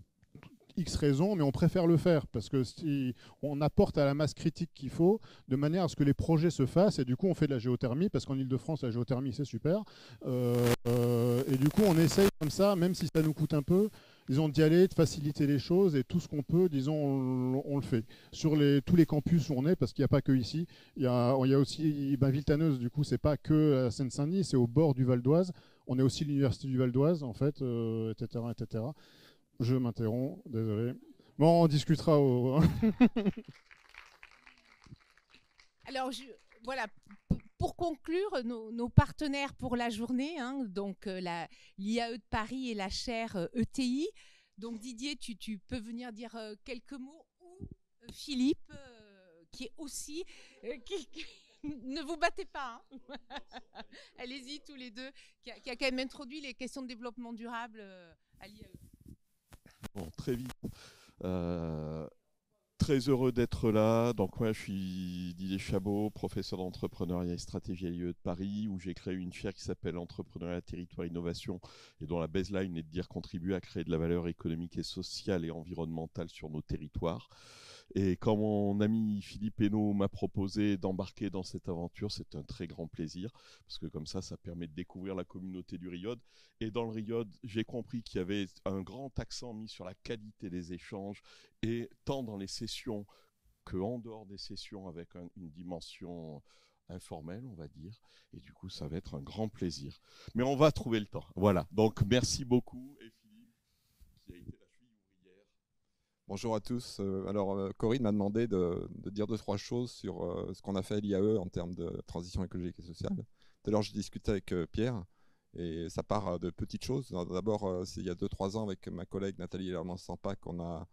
X raisons, mais on préfère le faire parce que si on apporte à la masse critique qu'il faut de manière à ce que les projets se fassent, et du coup on fait de la géothermie parce qu'en Ile-de-France la géothermie c'est super, euh, euh, et du coup on essaye comme ça, même si ça nous coûte un peu, disons, d'y aller, de faciliter les choses, et tout ce qu'on peut, disons, on, on le fait. Sur les, tous les campus où on est, parce qu'il n'y a pas que ici, il y a, il y a aussi ben, Villetaneuse, du coup, c'est pas que à Seine-Saint-Denis, c'est au bord du Val d'Oise, on est aussi l'université du Val d'Oise, en fait, euh, et cetera, et cetera. Je m'interromps, désolé. Bon, on discutera au... Alors, je, voilà, pour conclure, nos, nos partenaires pour la journée, hein, donc l'I A E de Paris et la chaire E T I. Donc Didier, tu, tu peux venir dire quelques mots, ou Philippe, euh, qui est aussi... Euh, qui, qui... Ne vous battez pas, hein. Allez-y tous les deux, qui a, qui a quand même introduit les questions de développement durable à l'I A E. Bon, très vite. Euh, très heureux d'être là. Donc moi, je suis Didier Chabot, professeur d'entrepreneuriat et stratégie à l'I A E de Paris, où j'ai créé une chaire qui s'appelle Entrepreneuriat, Territoire, Innovation, et dont la baseline est de dire contribuer à créer de la valeur économique et sociale et environnementale sur nos territoires. Et quand mon ami Philippe Hénault m'a proposé d'embarquer dans cette aventure, c'est un très grand plaisir, parce que comme ça, ça permet de découvrir la communauté du RIOD. Et dans le RIOD, j'ai compris qu'il y avait un grand accent mis sur la qualité des échanges, et tant dans les sessions qu'en dehors des sessions, avec un, une dimension informelle, on va dire. Et du coup, ça va être un grand plaisir. Mais on va trouver le temps. Voilà, donc merci beaucoup. Et Philippe, qui a été là. Bonjour à tous. Alors, Corinne m'a demandé de, de dire deux, trois choses sur ce qu'on a fait à l'I A E en termes de transition écologique et sociale. Tout à l'heure, j'ai discuté avec Pierre et ça part de petites choses. D'abord, il y a deux, trois ans, avec ma collègue Nathalie Lermance-Sampac, on a,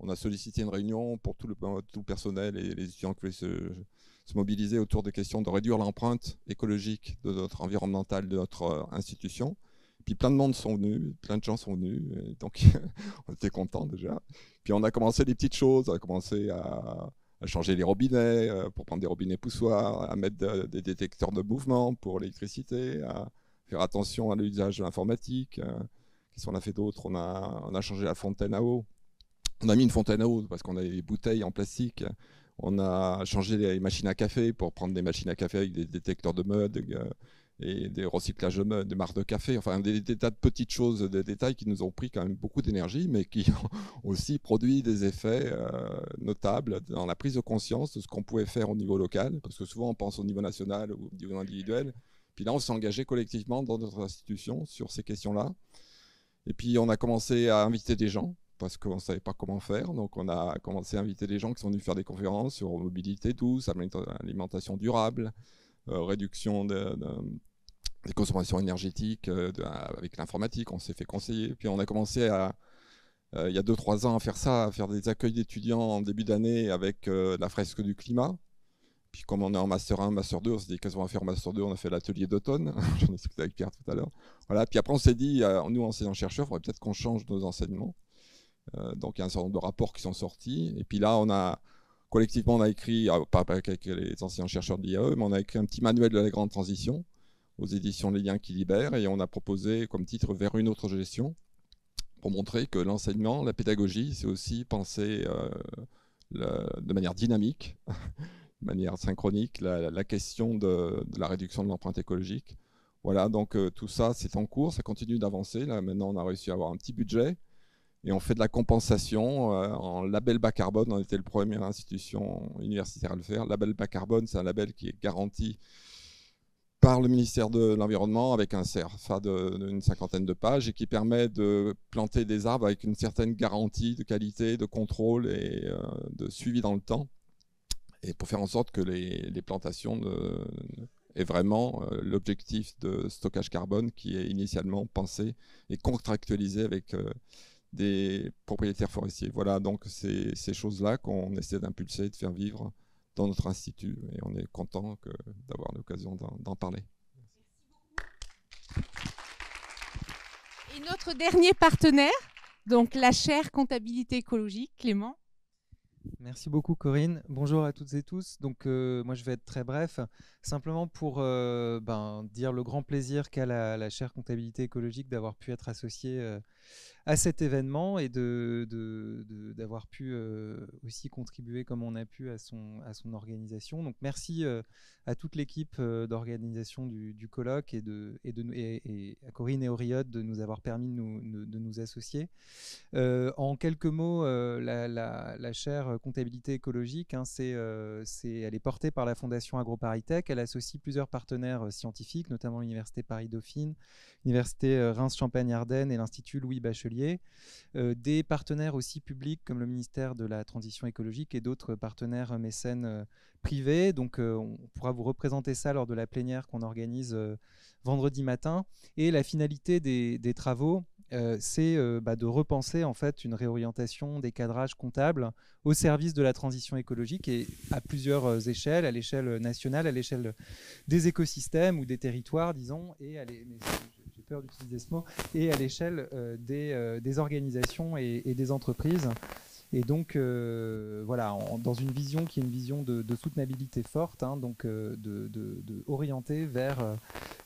on a sollicité une réunion pour tout le, tout le personnel et les étudiants qui voulaient se, se mobiliser autour des questions de réduire l'empreinte écologique de notre environnementale, de notre institution. Puis plein de monde sont venus, plein de gens sont venus, et donc on était contents déjà. Puis on a commencé des petites choses, on a commencé à, à changer les robinets pour prendre des robinets poussoirs, à mettre de, des détecteurs de mouvement pour l'électricité, à faire attention à l'usage de l'informatique. Qu'est-ce qu'on a fait d'autre? On a, on a changé la fontaine à eau. On a mis une fontaine à eau parce qu'on avait des bouteilles en plastique. On a changé les machines à café pour prendre des machines à café avec des détecteurs de meubles, et des recyclages de meubles, des marques de café, enfin des, des tas de petites choses, des détails qui nous ont pris quand même beaucoup d'énergie, mais qui ont aussi produit des effets euh, notables dans la prise de conscience de ce qu'on pouvait faire au niveau local, parce que souvent on pense au niveau national ou au niveau individuel, puis là on s'est engagé collectivement dans notre institution sur ces questions-là, et puis on a commencé à inviter des gens, parce qu'on ne savait pas comment faire, donc on a commencé à inviter des gens qui sont venus faire des conférences sur mobilité douce, alimentation durable, Euh, réduction de, de, des consommations énergétiques euh, de, avec l'informatique, on s'est fait conseiller. Puis on a commencé à, euh, il y a deux, trois ans à faire ça, à faire des accueils d'étudiants en début d'année avec euh, la fresque du climat. Puis comme on est en Master un, Master deux, on s'est dit qu'est-ce qu'on va faire en Master deux, on a fait l'atelier d'automne, j'en ai discuté avec Pierre tout à l'heure. Voilà. Puis après on s'est dit, euh, nous enseignants-chercheurs, il faudrait peut-être qu'on change nos enseignements. Euh, donc il y a un certain nombre de rapports qui sont sortis. Et puis là on a... Collectivement, on a écrit, pas avec les anciens chercheurs de l'I A E, mais on a écrit un petit manuel de la grande transition aux éditions Les Liens qui libèrent, et on a proposé comme titre « Vers une autre gestion ». pour montrer que l'enseignement, la pédagogie, c'est aussi penser euh, le, de manière dynamique, de manière synchronique, la, la question de, de la réduction de l'empreinte écologique. Voilà, donc euh, tout ça, c'est en cours, ça continue d'avancer. Là, maintenant, on a réussi à avoir un petit budget et on fait de la compensation euh, en label bas carbone. On était la première institution universitaire à le faire. Label bas carbone, c'est un label qui est garanti par le ministère de l'Environnement avec un C E R F A d'une cinquantaine de pages et qui permet de planter des arbres avec une certaine garantie de qualité, de contrôle et euh, de suivi dans le temps, et pour faire en sorte que les, les plantations ne, aient vraiment euh, l'objectif de stockage carbone qui est initialement pensé et contractualisé avec euh, des propriétaires forestiers. Voilà, donc c'est ces choses-là qu'on essaie d'impulser, de faire vivre dans notre institut, et on est content d'avoir l'occasion d'en parler. Et notre dernier partenaire, donc la chaire comptabilité écologique, Clément. Merci beaucoup Corinne. Bonjour à toutes et tous. Donc euh, moi je vais être très bref, simplement pour euh, ben, dire le grand plaisir qu'a la, la chaire comptabilité écologique d'avoir pu être associée euh, à cet événement et de, de, de, d'avoir pu euh, aussi contribuer comme on a pu à son, à son organisation. Donc merci euh, à toute l'équipe euh, d'organisation du, du colloque et, de, et, de, et, et à Corinne et au RIOD de nous avoir permis de nous, de nous associer. Euh, en quelques mots, euh, la, la, la chaire comptabilité écologique, hein, c'est, euh, c'est, elle est portée par la Fondation AgroParisTech. Elle associe plusieurs partenaires euh, scientifiques, notamment l'Université Paris-Dauphine, l'Université euh, Reims-Champagne-Ardennes et l'Institut Louis Bachelier. Euh, des partenaires aussi publics comme le ministère de la Transition écologique et d'autres partenaires mécènes euh, privés. Donc euh, on pourra vous représenter ça lors de la plénière qu'on organise euh, vendredi matin. Et la finalité des, des travaux, euh, c'est euh, bah, de repenser en fait une réorientation des cadrages comptables au service de la transition écologique et à plusieurs euh, échelles, à l'échelle nationale, à l'échelle des écosystèmes ou des territoires, disons, et à les... Mais d'utiliser ce mot, et à l'échelle euh, des, euh, des organisations et, et des entreprises. Et donc, euh, voilà, en, dans une vision qui est une vision de, de soutenabilité forte, hein, donc euh, de, de, de orienter vers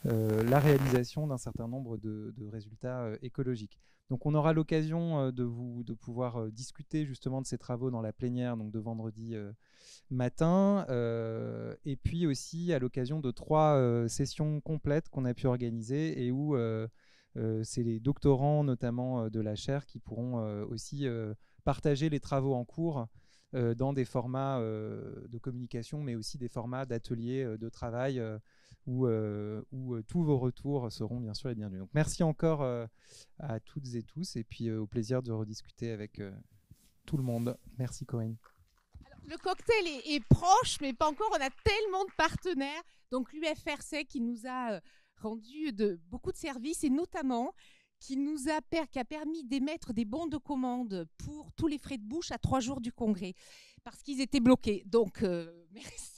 euh, la réalisation d'un certain nombre de, de résultats euh, écologiques. Donc on aura l'occasion de, vous, de pouvoir discuter justement de ces travaux dans la plénière donc de vendredi euh, matin euh, et puis aussi à l'occasion de trois euh, sessions complètes qu'on a pu organiser et où euh, euh, c'est les doctorants notamment euh, de la chaire qui pourront euh, aussi euh, partager les travaux en cours euh, dans des formats euh, de communication mais aussi des formats d'ateliers euh, de travail euh, Où, euh, où tous vos retours seront bien sûr les bienvenus. Donc merci encore euh, à toutes et tous et puis euh, au plaisir de rediscuter avec euh, tout le monde. Merci Corinne. Alors, le cocktail est, est proche mais pas encore, on a tellement de partenaires. Donc l'U F R C qui nous a rendu de, beaucoup de services et notamment qui, nous a, qui a permis d'émettre des bons de commande pour tous les frais de bouche à trois jours du congrès parce qu'ils étaient bloqués. Donc euh, merci.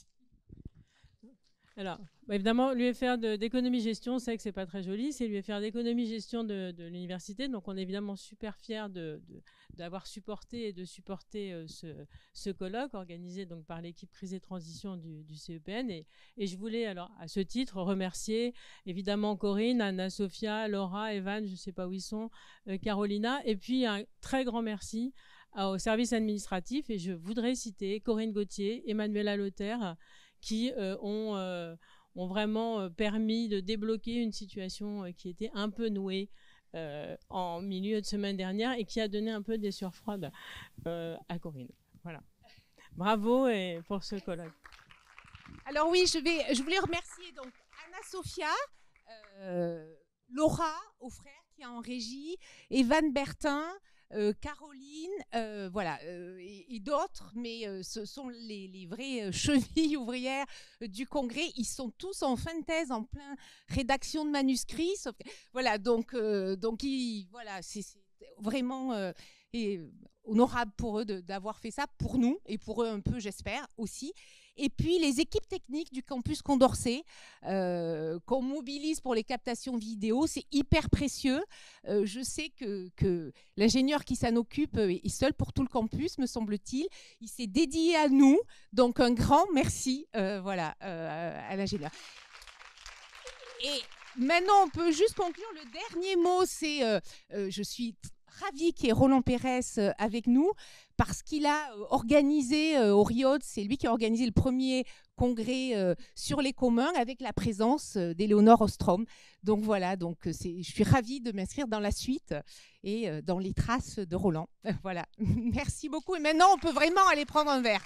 Alors, bah évidemment, l'U F R d'économie-gestion, c'est que ce n'est pas très joli, c'est l'U F R d'économie-gestion de, de l'université. Donc, on est évidemment super fiers de, de, d'avoir supporté et de supporter euh, ce, ce colloque organisé donc, par l'équipe crise et transition du, du C E P N. Et, et je voulais, alors, à ce titre, remercier évidemment Corinne, Anna, Sophia, Laura, Evan, je ne sais pas où ils sont, euh, Carolina. Et puis, un très grand merci à, au service administratif. Et je voudrais citer Corinne Gauthier, Emmanuela Lauter, qui euh, ont, euh, ont vraiment permis de débloquer une situation euh, qui était un peu nouée euh, en milieu de semaine dernière et qui a donné un peu des sueurs froides euh, à Corinne. Voilà. Bravo et pour ce colloque. Alors oui, je, vais, je voulais remercier donc Anna Sophia, euh, Laura, au frère qui est en régie, Evan Bertin, Euh, Caroline, euh, voilà, euh, et, et d'autres, mais euh, ce sont les, les vraies chevilles ouvrières du Congrès. Ils sont tous en fin de thèse, en plein rédaction de manuscrits. Sauf que, voilà, donc, euh, donc ils, voilà, c'est vraiment euh, et honorable pour eux d'avoir fait ça, pour nous et pour eux un peu, j'espère aussi. Et puis les équipes techniques du campus Condorcet euh, qu'on mobilise pour les captations vidéo, c'est hyper précieux. Euh, je sais que, que l'ingénieur qui s'en occupe est seul pour tout le campus, me semble-t-il. Il, Il s'est dédié à nous, donc un grand merci euh, voilà, euh, à l'ingénieur. Et maintenant, on peut juste conclure. Le dernier mot, c'est euh, euh, je suis ravi qu'il y ait Roland Pérez avec nous parce qu'il a organisé euh, au RIOD, c'est lui qui a organisé le premier congrès euh, sur les communs avec la présence euh, d'Eléonore Ostrom. Donc voilà, donc, je suis ravie de m'inscrire dans la suite et euh, dans les traces de Roland. Voilà, merci beaucoup. Et maintenant, on peut vraiment aller prendre un verre.